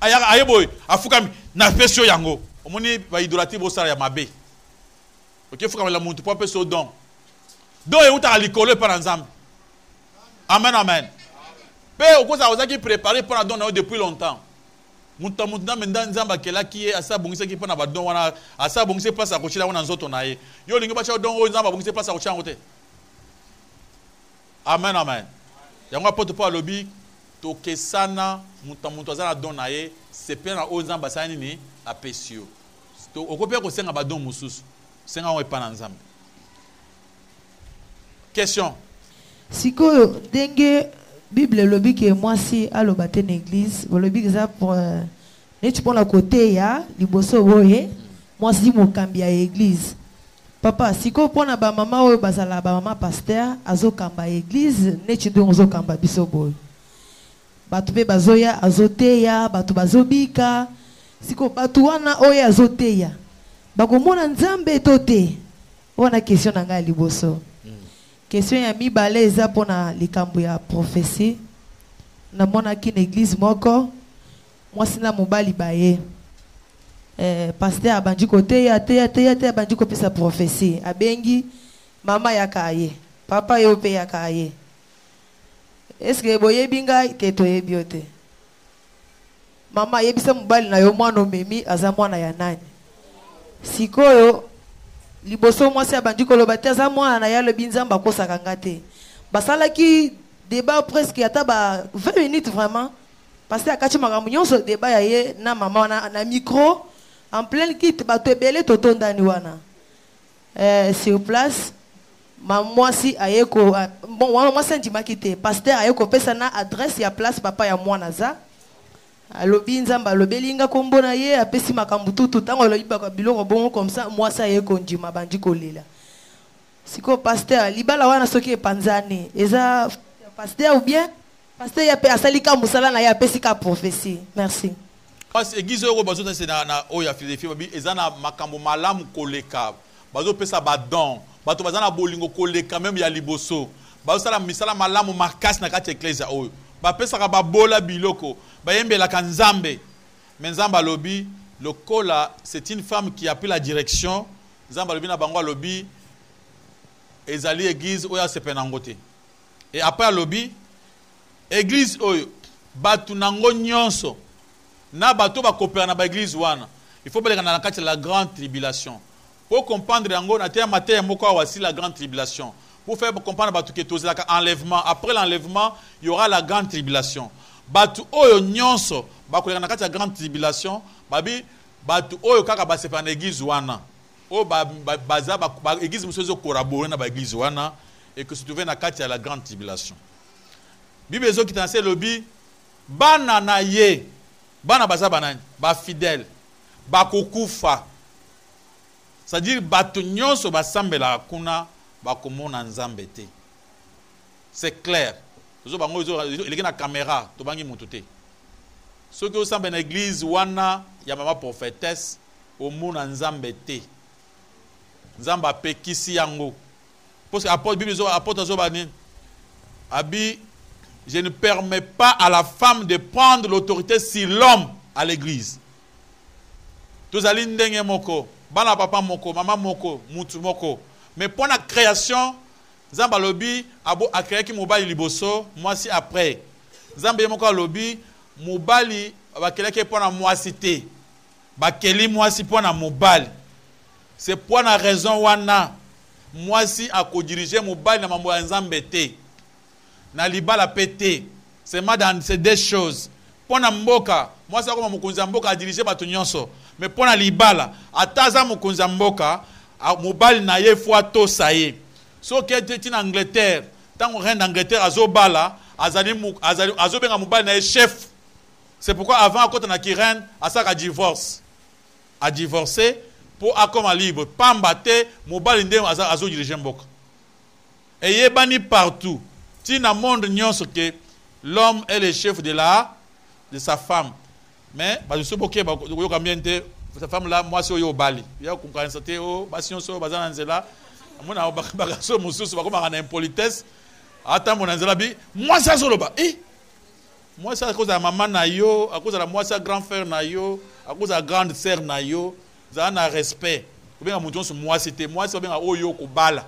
Ayaka ayeboy afukami na fesio yango. Omuni ba idolati bo sala ya mabe. OK fukami la muntu po peso don. Do e uta likolo par ensemble. Amen amen. Pe okoza ozaki préparer pour don na depuis longtemps. Muntamunda menda nzamba kela ki asa bongisa ki pona ba don wana asa bongisa place a kochila wana nzoto na ye. Yo lingo ba cha don o nzamba bongisa place a kochanga te. Amen amen. Yango apoto pa lobi tokesana mutamutwa zana donaye sepena ozamba sani ni apesio. To okope ko senga badon mususu. Senga on epa na nzambe. Question. Siko denge Bible lobi ke mwasi aloba te na église, lobi ke za pour ne tu pour la côté ya liboso boye, mwasi mokambia église. Papa, si vous prenez la maman ou la maman pasteur, azo kamba église, n'étude onzo kamba bisobo. Batube bazoya azoteya, batubazobika. Si vous batuana oya azoteya, bakomona nzambe tote. On a question nanga liboso. Question ya mi baleza pona likambo ya prophétie. Na mona ki l'église moko, moi sina mobali baye. Pasteur abandi kote ya te abandi kopi sa prophétie abengi mama yakaye papa yope yakaye est-ce que boye binga teto yebiote mama yebisa mbali na yo mwana omemi aza mwana ya nani sikoyo liboso mwasi abandi koloba te aza mwana na yalo binzamba kosaka ngate basala ki débat presque ata ba 20 minutes vraiment pasteur akati makambo nyonso débat ya ye na mama na micro en plein kit, batebele toton daniwana. Sur place, maman si ayeko, bon, moi senti ma kite. Pasteur ayeko pesana adresse ya place papa ya moi naza. Alobi nzamba, lobelinga kombo na ye, apesi makambutu tout tango lobiba biloko bon comme ça, moi ça ayeko ndima bandi kolela. Siko pasteur, libala wana soki panzani. Eza pasteur ou bien pasteur ya pe asalika musala na ya pesi ka prophétie. Merci. Parce que Guizou Euro Bazo c'est na Oya Philadelphie babi ezana makambo malamu koleka bazo pesa badon bato bazana bolingo koleka même ya liboso bazo sala misala malamu makasi na kati église oyo ba pesa ka babola biloko ba yembe la kanzambe mais nzamba lobi lokola c'est une femme qui a pris la direction nzamba lobi na bango lobi ezali église oya sepenangote et après lobi église oyo batunango nyonso na bato ba kopera na ba église wana il faut beleka na kati la grande tribulation pour comprendre yango na tema te moko awasi la grande tribulation pour faire comprendre bato que toza la enlèvement après l'enlèvement il y aura la grande tribulation bato oyo nyonso ba koleka na kati la grande tribulation babi bato oyo kaka ba sepa na église wana o ba baza ba église musozo collaborer na ba église wana et que se trouver na kati la grande tribulation bible zo kitanse lobi bana na ye bana baza banani ba fidèle ba kokufa c'est-à-dire bato nyonso basambela kuna ba komona nzambe te c'est clair zo bango zo eleki na caméra to bangi mutu te soki osamba na église wana ya mama prophétesse omona nzambe te nzamba pekisi yango parce que apôtre bible zo apôtre zo banani abi je ne permets pas à la femme de prendre l'autorité sur l'homme à l'église. Tous allez ndenge moko, bana papa moko, maman moko, mutu moko. Mais pour la création, Zamba lobby abo a créé ki mobali liboso, moi si après. Zamba moko lobby mobali ba keleke pona moacité. Ba keli moasi pona mobali. C'est pour la raison wana moi si a ko diriger mobali na mambo ya Nzambe te. Naliba la pété, c'est madame, c'est des choses. Pona mboka, moi ça comme mokonza mboka a dirigé bato nyonso, mais pona libala, ataza mokonza mboka, mobali na ye fois to saye. So qui était en Angleterre, tant on reine d'Angleterre azobala, azali azobenga mobali na ye chef. C'est pourquoi avant quand on a qui reine, asaka divorce. A divorcé pour akoma libre, pambate mobali ndem azo dirigé mboka. Et yebani partout. Si dans le monde, l'homme est le chef de sa femme. Mais, je suis ok, sa femme là, moi, je suis au Bali. Je suis au Bali. Je suis au Bali. Je suis au Bali. Je suis au Bali. Moi, ça au Bali. Moi, ça à cause de la maman, à cause de la moi, ça grand frère, à cause de la grande sœur, ça a un respect. Moi, c'était moi, c'est au Bali.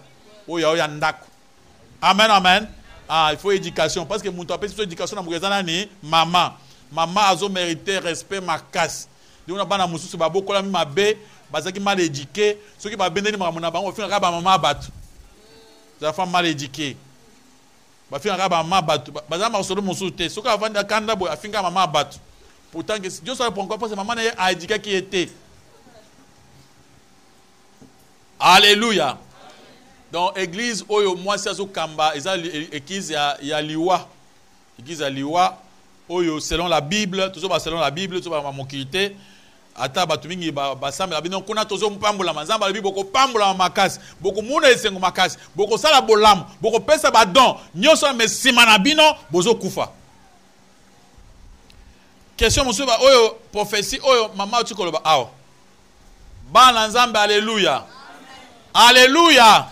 Amen, amen. Ah, il faut éducation parce que mon tapé sur éducation na mugezana ni maman azo mérité respect ma casse. Nous na bana mususu ba bokola mi mabe bazaki mal éduqué ceux qui ba bendeni ma mona bango fina ka ba maman batu. Za femme mal éduquée. Ba fina ka ba maman batu. Baza ma solo mususu te ceux qui avant de kanda bo afinga maman batu. Pourtant que Dieu soit pourquoi parce que maman a éduqué qui était. Alléluia. Donc église oyo moi c'est Kamba église ya liwa église ya liwa oyo selon la Bible toujours selon la Bible toujours ma mokité ata batu mingi basambela bino kuna tozo mpambola manzamba libi boko pambola makasi boko muna esengo makasi boko sala bolamu boko pesa badon nyoso mesima na bino bozo kufa. Question monsieur ba oyo prophétie oyo mama otikoloba awo bana nzambe alléluia alléluia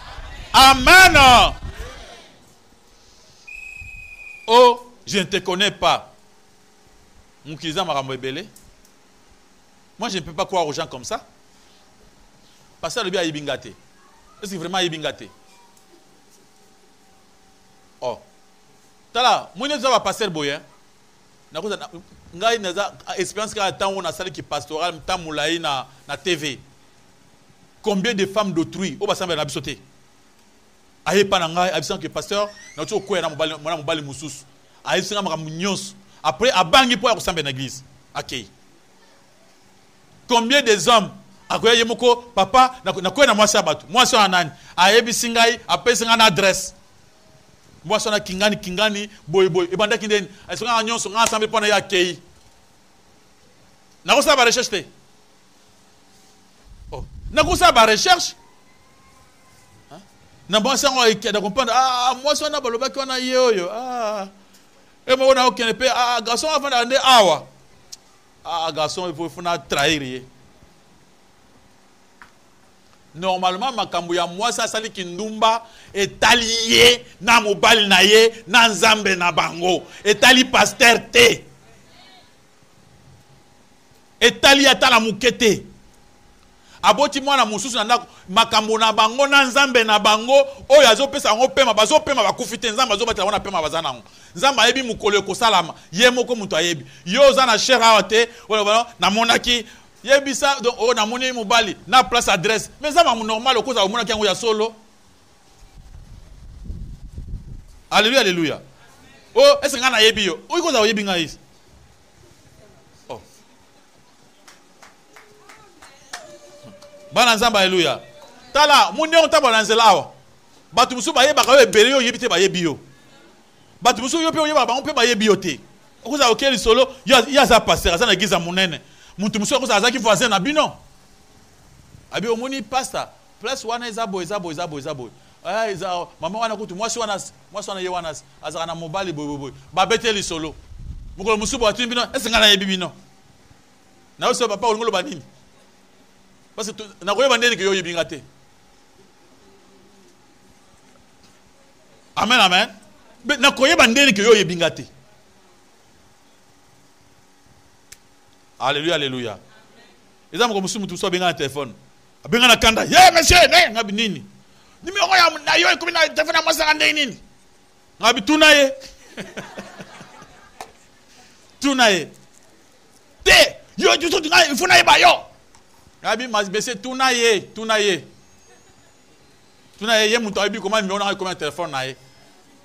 amen. Oh je ne te connais pas Moukiza m'a rembélé. Moi, je ne peux pas croire aux gens comme ça. Parce que le bien est bingaté. Est-ce que vraiment il est bingaté? Oh. Tala, moi, je ne sais pas passer le boyer. J'ai expérience qu'il y a tant on a salle qui pastorale, tant moulaï na TV. Combien de femmes d'autrui au bassin de la bisoté? Aïe, pas n'angai, absent que pasteur, n'a toujours quoi, mon bal moussous. Aïe, c'est un ramounos. Après, à Bangi pour ressembler à l'église. Ok. Combien des hommes, papa, n'a quoi dans moi sabato? Moi, c'est un an. Aïebi Singai, après, c'est un adresse. Moi, c'est un kingani, kingani, boy, boy. Et pendant qu'il y a un agnon, on ensemble pour la kei. N'a pas recherche. Oh. N'a pas recherche. N'a pas comprendre. Ah, moi, c'est un abaloba qui en a yo. Ah. Et moi, on a aucun épée. Ah, garçon, avant d'aller à Awa. Ah, garçon, il faut trahir. Normalement, ma kambouya, moi, ça, ça, qui n'oumba, est allié, n'a mobile naye, n'a zambe na bango, est allié pasteur té, est allié à la moukete. Aboti moi, la moussous, ma kambou na bango, n'a zambe na bango, oh, yazo pesa, on pema, bazo pema, va koufite, nzamba, zo bata, on a pema, bazana. Nzamba yebi mukole ko salama yemoko muto yebi yo za na shera ote wala na monaki yebi sa donc o na moni mobali na place adresse mais ça ma normal ko za monaki ngo ya solo. Alléluia alléluia. Oh est-ce ngana yebi yo o ko za yebi nga is. Oh. Bana nzamba alléluia. Tala mundi on tabana nzelawa. Batu musuba yeba ka yebele yo yebi te ba yebi yo. Batu musu yo pe yo ba on pe ba ye bioté ko za okeli solo ya za passer za na giza munene mutu musu ko za za ki voisin na bino abi o moni pastor place wana za boy ah za mama wana kutu mwa swana ye wana azana mobali boy ba beteli solo mukolo musu ba tin bino esenga na ye bibino na oso papa olongolo ba nini parce que na ko ye ba ndeni ke yo ye bingate. Amen amen. Mais que alléluia, alléluia. Et ça, je me suis bien téléphone. Je suis téléphone. Monsieur, je suis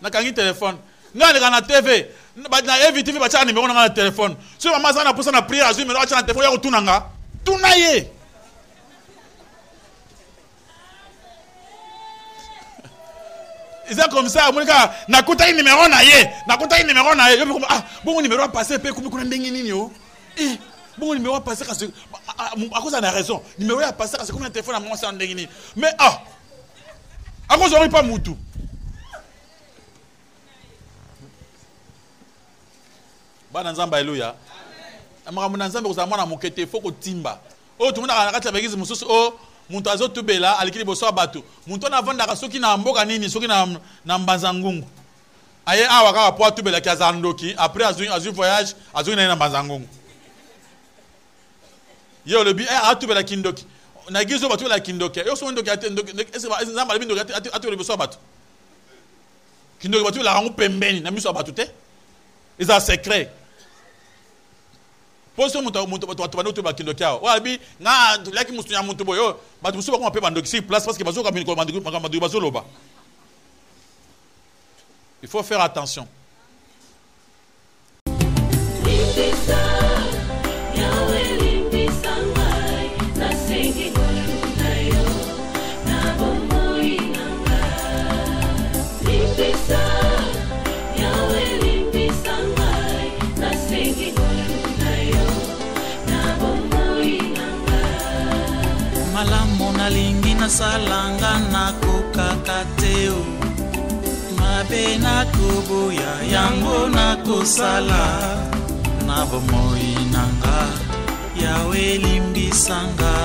na kangi téléphone nga le kana TV ba na eviti ba cha numéro na téléphone so mama za na posa na prière azui mais na cha na téléphone ya kutunanga tunaye isa comme ça monika na kutai numéro na ye ah bon numéro a passer pe ku kuna ndenge nini yo eh bon numéro a passer parce à cause na raison numéro a passer parce que kuna téléphone na mama ça ndenge nini mais ah à cause on pas mutu. Bana nzamba alléluia. Amara munanzamba ko zamana mokete foko timba. O tumuna kana kati abegezi mususu o muntu azo tubela alikili boso abatu. Muntu na vanda kasoki na mboka nini soki na mbanzangungu. Aye awa ka po tubela ki azandoki après azu voyage azu na mbanzangungu. Yo le bi a tubela kindoki. Na gizo batu la kindoki. Yo so ndoki atendoki ese nzamba le bindoki atubela boso abatu. Kindoki batu la rangu pembeni na miso abatu te. Ils ont secret. Pour ça, il faut faire attention. nasalanga nakokaka te o mabe nakoboya yango nakosala na bomoi nanga yawe limbisanga.